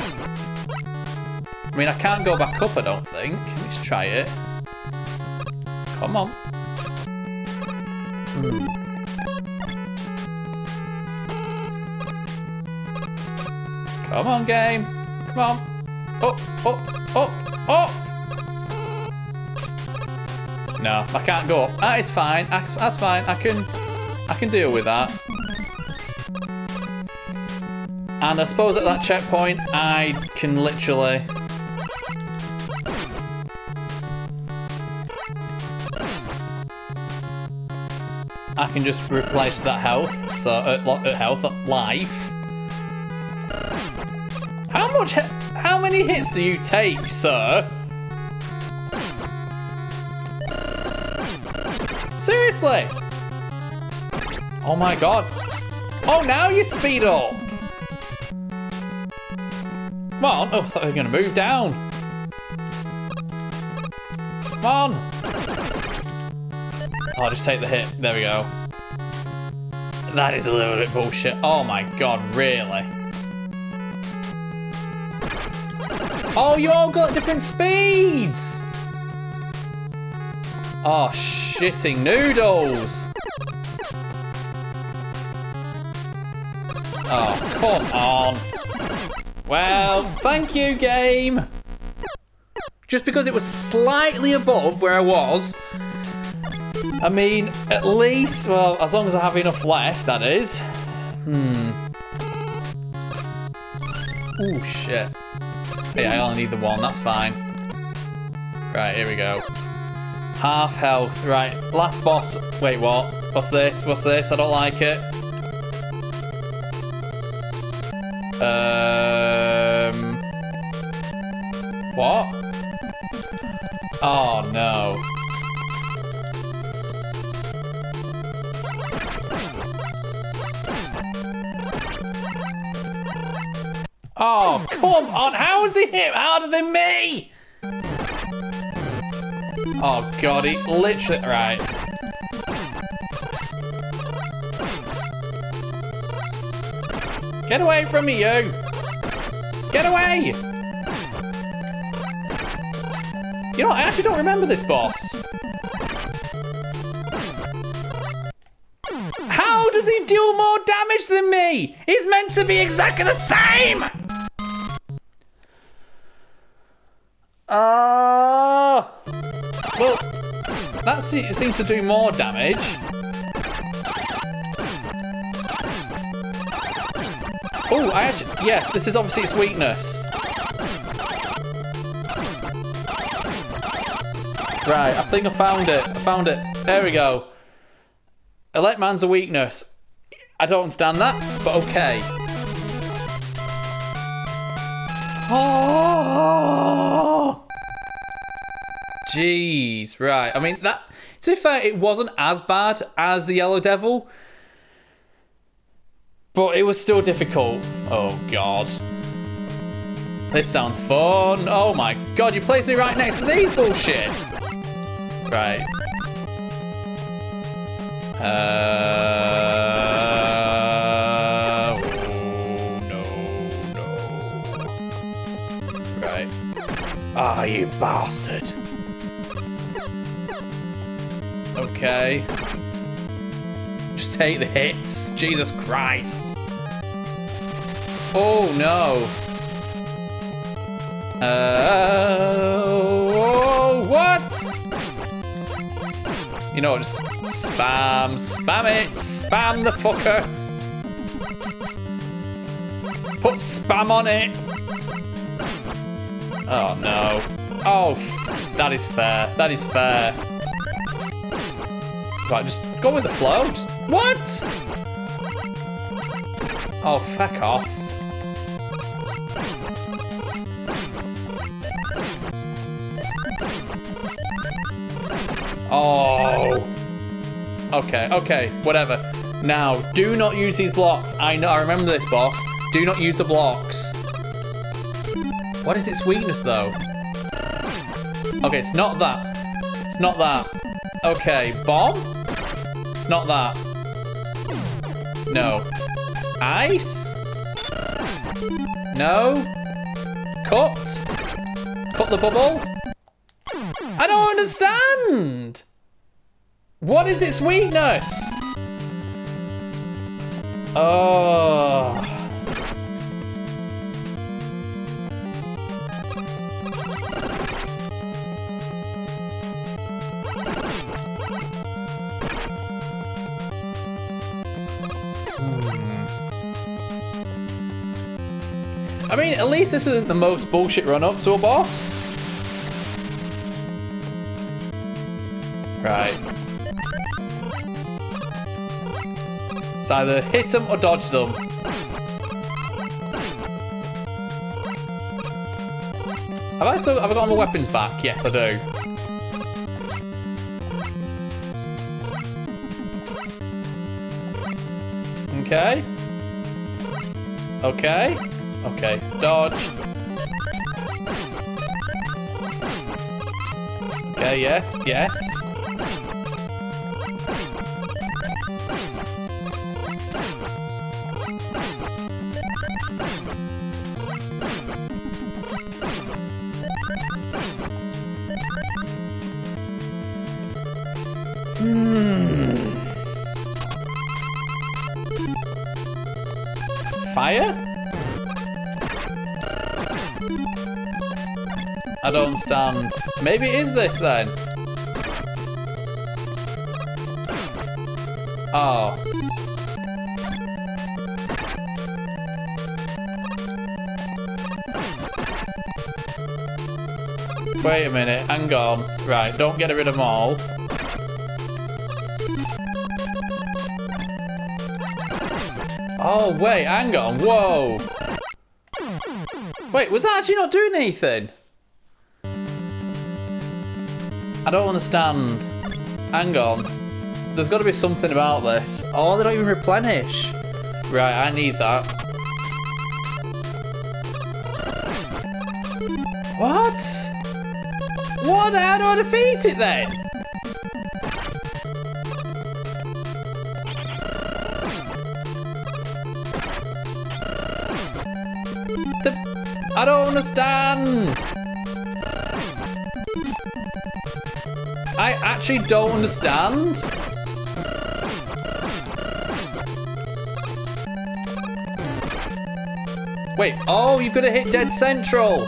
I mean, I can't go back up, I don't think. Let's try it. Come on. Come on, game. Come on. Up, up, up, up! No, I can't go up. That is fine. That's fine. I can deal with that. And I suppose at that checkpoint, I can literally... I can just replace that health, so life. How many hits do you take, sir? Seriously? Oh my god. Oh, now you speed up. Come on. Oh, I thought they were going to move down. Come on. Oh, I'll just take the hit. There we go. That is a little bit bullshit. Oh my god, really? Oh, you all got different speeds. Oh, shitting noodles. Oh, come on. Well, thank you, game. Just because it was slightly above where I was. I mean, at least, well, as long as I have enough left, that is. Oh, shit. Yeah, I only need the one, that's fine. Right, here we go. Half health, right. Last boss. Wait, what? What's this? What's this? I don't like it. What? Oh, no. Oh, come on. How is he hit harder than me? Oh, God. He literally... Right. Get away from me, you. Get away. You know what? I actually don't remember this boss. How does he do more damage than me? He's meant to be exactly the same. Well, that seems to do more damage. Oh, I actually, yeah, this is obviously its weakness. Right, I think I found it. I found it. There we go. Elec Man's a weakness. I don't understand that, but okay. Oh. Jeez, right. I mean, that, to be fair, it wasn't as bad as the Yellow Devil, but it was still difficult. Oh, God. This sounds fun. Oh, my God, you placed me right next to these bullshit. Right. Oh, no. Right. Ah, oh, you bastard. Okay. Just take the hits. Jesus Christ. Oh, no. Oh, what? You know what? Just spam. Spam it. Spam the fucker. Put spam on it. Oh, no. Oh, that is fair. That is fair. Right, just go with the flow. Just, what? Oh, fuck off. Oh. Okay, okay, whatever. Now, do not use these blocks. I know, I remember this boss. Do not use the blocks. What is its weakness, though? Okay, it's not that. It's not that. Okay, bomb? It's not that. No. Ice? No. Cut. Cut the bubble. I don't understand. What is its weakness? Oh. I mean, at least this isn't the most bullshit run-up to a boss. Right. It's either hit them or dodge them. Have I got all my weapons back? Yes, I do. Okay. Okay. Okay, dodge. Okay, yes, yes. Fire? I don't understand. Maybe it is this then. Oh. Wait a minute, hang on. Right, don't get rid of them all. Oh wait, hang on, whoa. Wait, was that actually not doing anything? I don't understand. Hang on. There's got to be something about this. Oh, they don't even replenish. Right, I need that. What? What? How do I defeat it then? I don't understand. I actually don't understand. Wait, oh, you've got to hit dead central.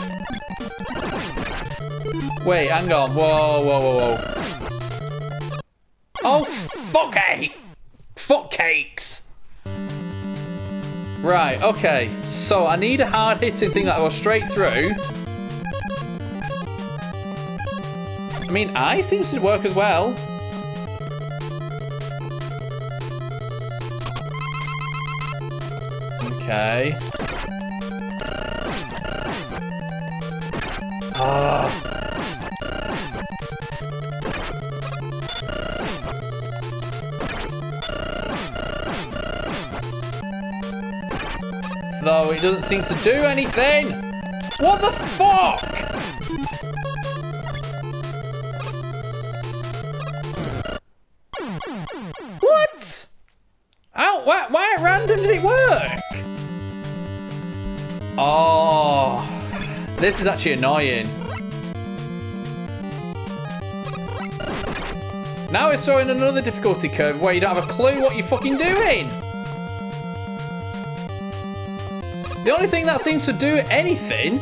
Wait, hang on. Whoa, whoa, whoa, whoa. Oh, fuck it. Fuck cakes. Right, okay. So I need a hard-hitting thing that goes straight through. I mean, I seems to work as well. Okay. Though it doesn't seem to do anything. What the fuck? Why at random did it work? Oh, this is actually annoying. Now it's throwing another difficulty curve where you don't have a clue what you're fucking doing. The only thing that seems to do anything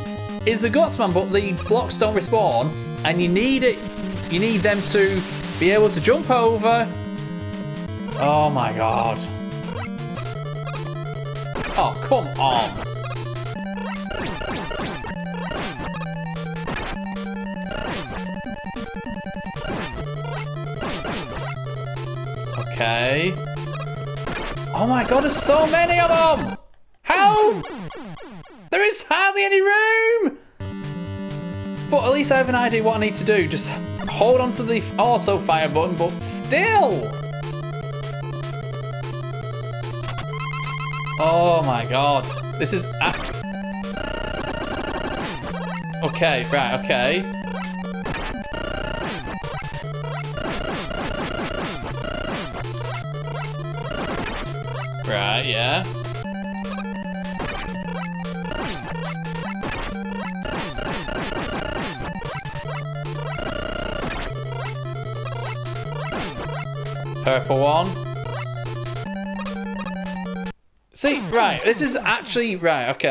is the Gutsman, but the blocks don't respawn, and you need them to be able to jump over. Oh my god. Oh, come on. Okay. Oh my god, there's so many of them! How? There is hardly any room! But at least I have an idea what I need to do. Just hold on to the auto fire button, but still! Oh my god, this is... Okay, right, okay. Right, yeah. Purple one. See, right, this is actually... Right, okay.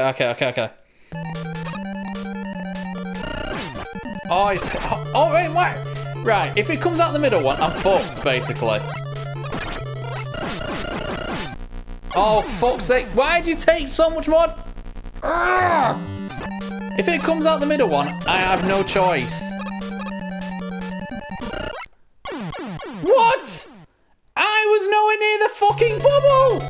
Oh, it's... Oh, wait, what? Right, if it comes out the middle one, I'm fucked, basically. Oh, fuck's sake. Why did you take so much more? If it comes out the middle one, I have no choice. What? I was nowhere near the fucking bubble!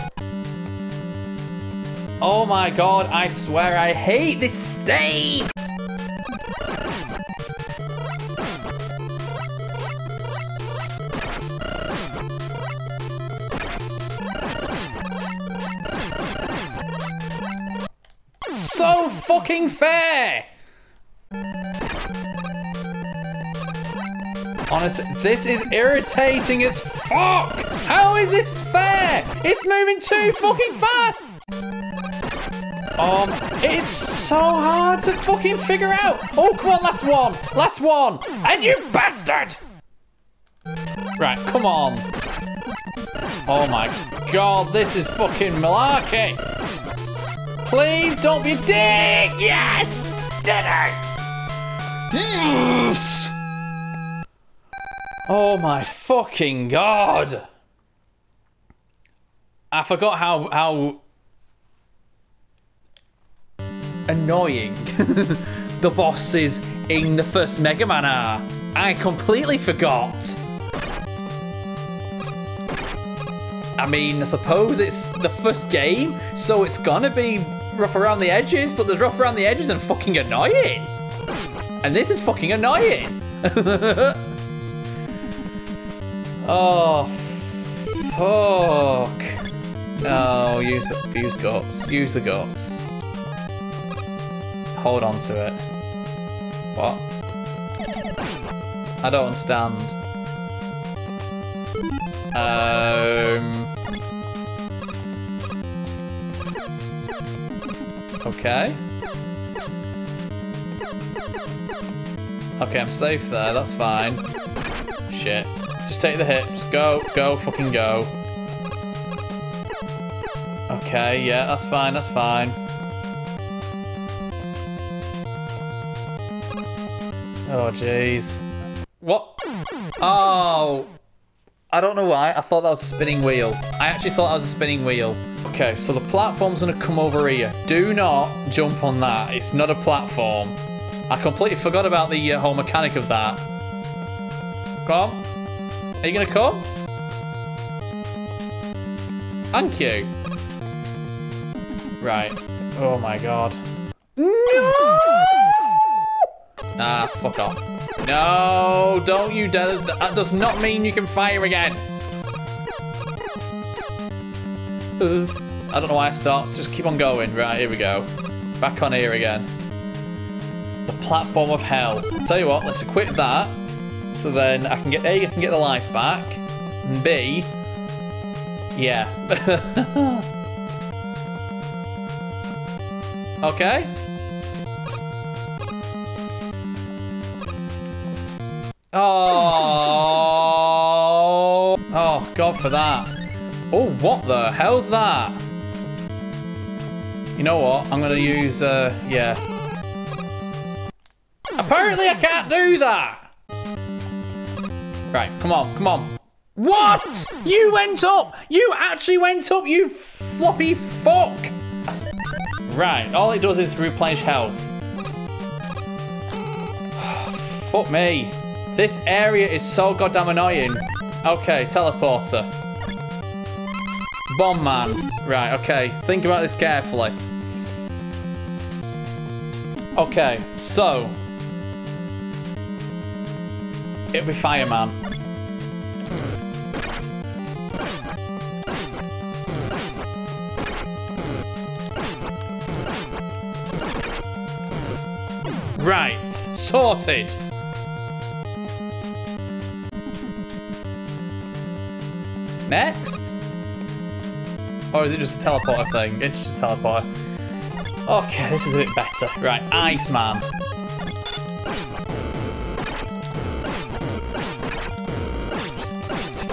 Oh my god, I swear I hate this stage! So fucking fair! Honestly, this is irritating as fuck! How is this fair? It's moving too fucking fast! It is so hard to fucking figure out! Oh, come on, last one! And you bastard! Right, come on. Oh my god, this is fucking malarkey! Please don't be a dick! Yes! Did it! Yes! Oh my fucking god! I forgot how annoying the bosses in the first Mega Man are. I completely forgot. I mean, I suppose it's the first game, so it's gonna be rough around the edges, but there's rough around the edges and fucking annoying. And this is fucking annoying. Oh, fuck. Oh, use guts. Use the guts. Hold on to it. What? I don't understand. Okay. Okay, I'm safe there. That's fine. Shit. Just take the hit. Just go, fucking go. Okay, yeah, that's fine. Oh, jeez. What? Oh! I don't know why. I thought that was a spinning wheel. I actually thought that was a spinning wheel. Okay, so the platform's gonna come over here. Do not jump on that. It's not a platform. I completely forgot about the whole mechanic of that. Come on. Are you gonna come? Thank you. Right. Oh my god. No! Ah, fuck off. No, don't you dare. That does not mean you can fire again. I don't know why I stopped. Just keep on going. Right, here we go. Back on here again. The platform of hell. Tell you what, let's equip that. So then I can get A, I can get the life back, and B, yeah. Okay. Oh, oh god for that. Oh, what the hell's that? You know what? I'm gonna use yeah. Apparently, I can't do that. Right, come on. What? You went up! You actually went up, you floppy fuck! Right, all it does is replenish health. Fuck me. This area is so goddamn annoying. Okay, teleporter. Bomb Man. Right, okay. Think about this carefully. Okay, so... it'll be Fireman. Right, sorted. Next? Or is it just a teleporter thing? It's just a teleporter. Okay, this is a bit better. Right, Ice Man.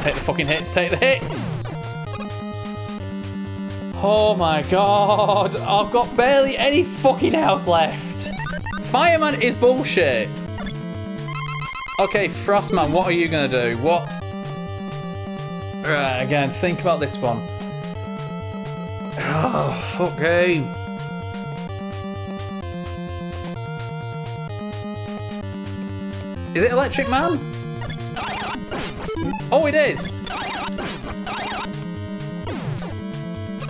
Take the fucking hits. Take the hits. Oh my god. I've got barely any fucking health left. Fireman is bullshit. Okay, Frostman, what are you going to do? What? Right, again, think about this one. Oh, fuck game. Is it Electric Man? Oh, it is!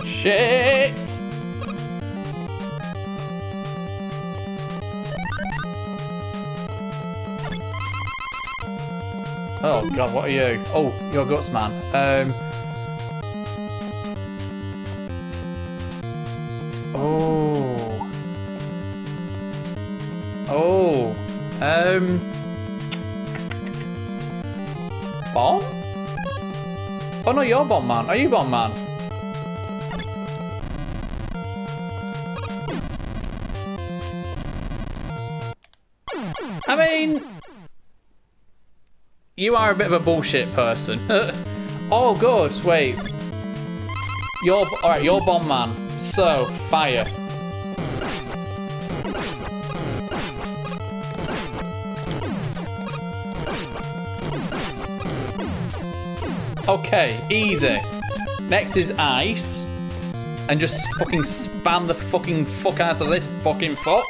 Shit! Oh god, what are you? Oh, you're Gutsman. Bomb? Oh no, you're Bomb Man. Are you Bomb Man? I mean, you are a bit of a bullshit person. Oh, good. Wait. You're all right. You're Bomb Man. So fire. Okay, easy. Next is Ice. And just fucking spam the fucking fuck out of this fucking fuck.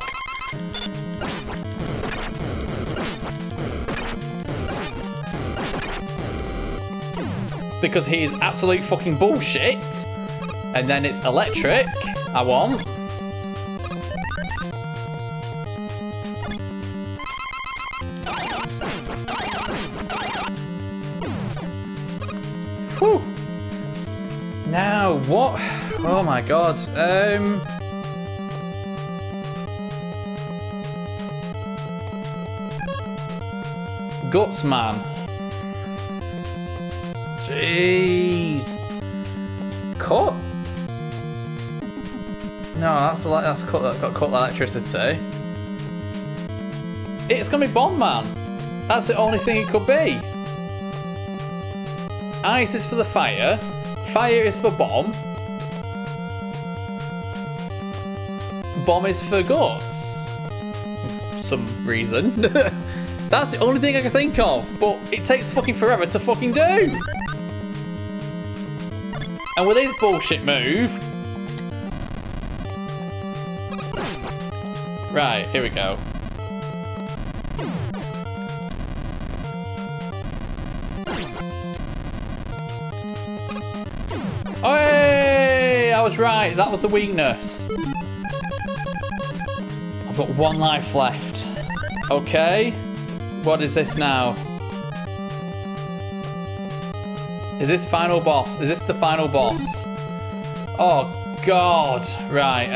Because he is absolute fucking bullshit. And then it's Electric. I want. Now what? Oh my god. Gutsman. Jeez. Cut. No, that's cut. That got cut electricity. It's gonna be Bomb Man. That's the only thing it could be. Ice is for the fire. Fire is for bomb. Bomb is for guts. Some reason. That's the only thing I can think of, but it takes fucking forever to fucking do. And with his bullshit move. Right, here we go. Hey, I was right. That was the weakness. I've got one life left. Okay. What is this now? Is this final boss? Is this the final boss? Oh, God. Right.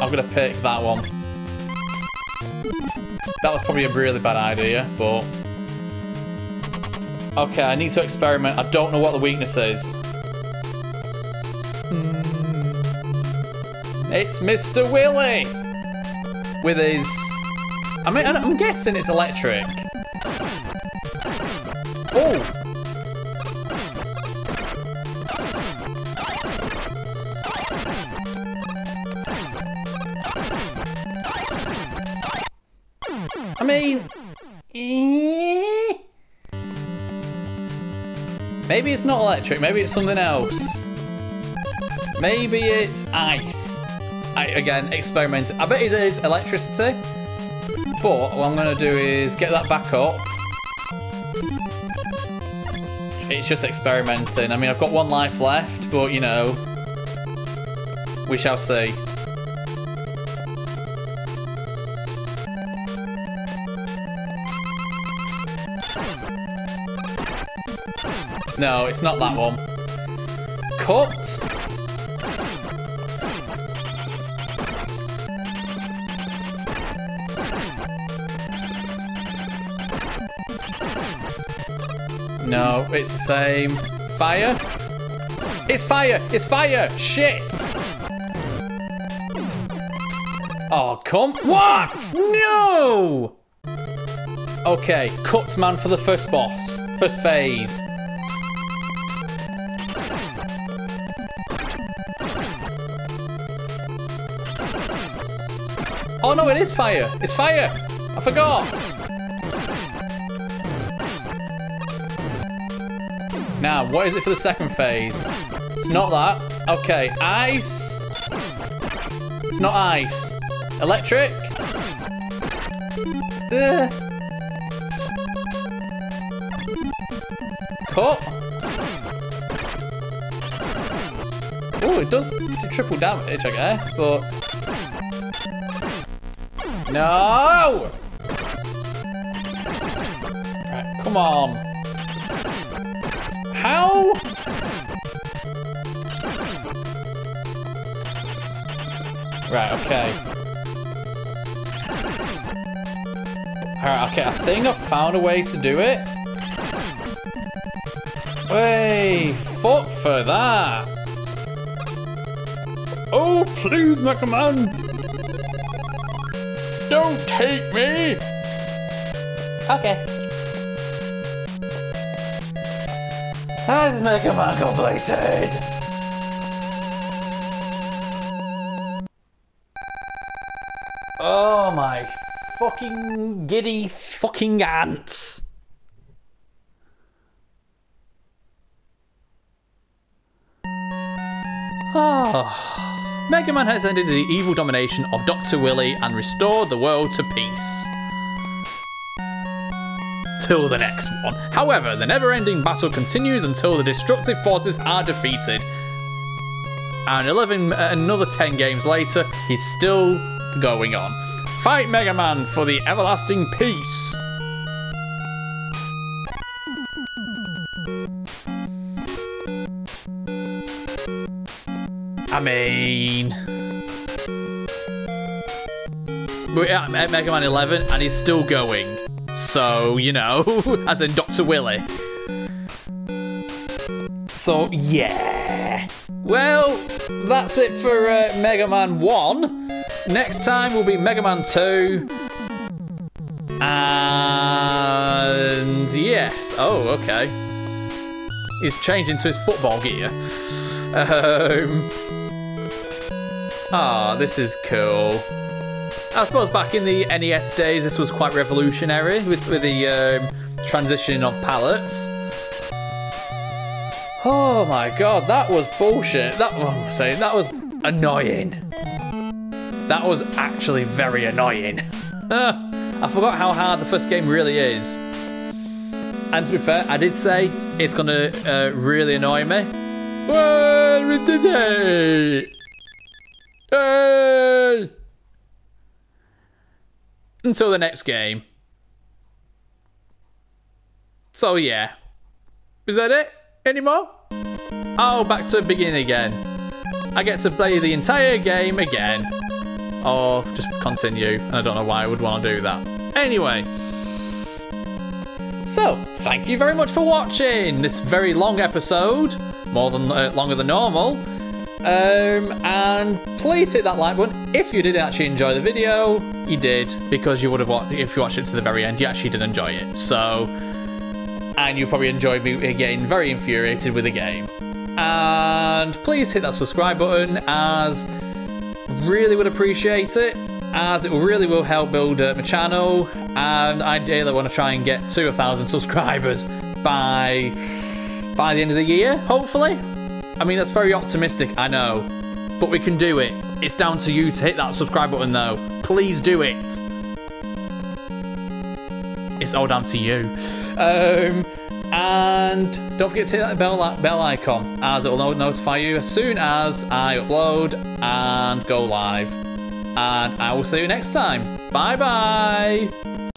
I'm going to pick that one. That was probably a really bad idea, but... Okay, I need to experiment. I don't know what the weakness is. It's Mr. Willy! With his... I mean, I'm guessing it's electric. Oh! I mean... Maybe it's not electric, maybe it's something else. Maybe it's ice. Again, experiment. I bet it is electricity. But what I'm going to do is get that back up. It's just experimenting. I mean, I've got one life left, but, you know, we shall see. No, it's not that one. Cut! No, it's the same. Fire? It's fire! It's fire! Shit! Oh, come... What? No! Okay, Cutman for the first boss. First phase. Oh no, it is fire! It's fire! I forgot! Now, what is it for the second phase? It's not that. Okay, ice. It's not ice. Electric. Cut. Oh, it does triple damage, I guess, but... No! Right, come on. How? Right, okay. Alright, okay, I think I've found a way to do it. Hey, fuck for that! Oh, please, Mega Man! Don't take me! Okay. That is Mega Man completed! Oh my fucking giddy fucking ants! Oh. Mega Man has ended the evil domination of Dr. Wily and restored the world to peace. Till the next one. However, the never-ending battle continues until the destructive forces are defeated. And another 10 games later, he's still going on. Fight Mega Man for the everlasting peace. I mean, we're at Mega Man 11 and he's still going, so, you know, as in Dr. Wily. So, yeah. Well, that's it for Mega Man 1. Next time will be Mega Man 2. And yes. Oh, okay. He's changed into his football gear. Ah, oh, this is cool. I suppose back in the NES days, this was quite revolutionary with the transitioning of palettes. Oh my god, that was bullshit. That what I'm saying, that was annoying. That was actually very annoying. I forgot how hard the first game really is. And to be fair, I did say it's gonna really annoy me. Well, we did it. Yay! Until the next game. So yeah. Is that it? Anymore? Oh, back to the beginning again. I get to play the entire game again. Or just continue. And I don't know why I would want to do that. Anyway. So, thank you very much for watching this very long episode. More than longer than normal. And please hit that like button if you did actually enjoy the video. You did, because you would have watched, if you watched it to the very end, you actually did enjoy it. So, and you probably enjoyed me again, very infuriated with the game. And please hit that subscribe button, as really would appreciate it, as it really will help build my channel. And ideally, I want to try and get to 1,000 subscribers by the end of the year, hopefully. I mean, that's very optimistic, I know. But we can do it. It's down to you to hit that subscribe button, though. Please do it. It's all down to you. And don't forget to hit that bell icon, as it will notify you as soon as I upload and go live. And I will see you next time. Bye-bye.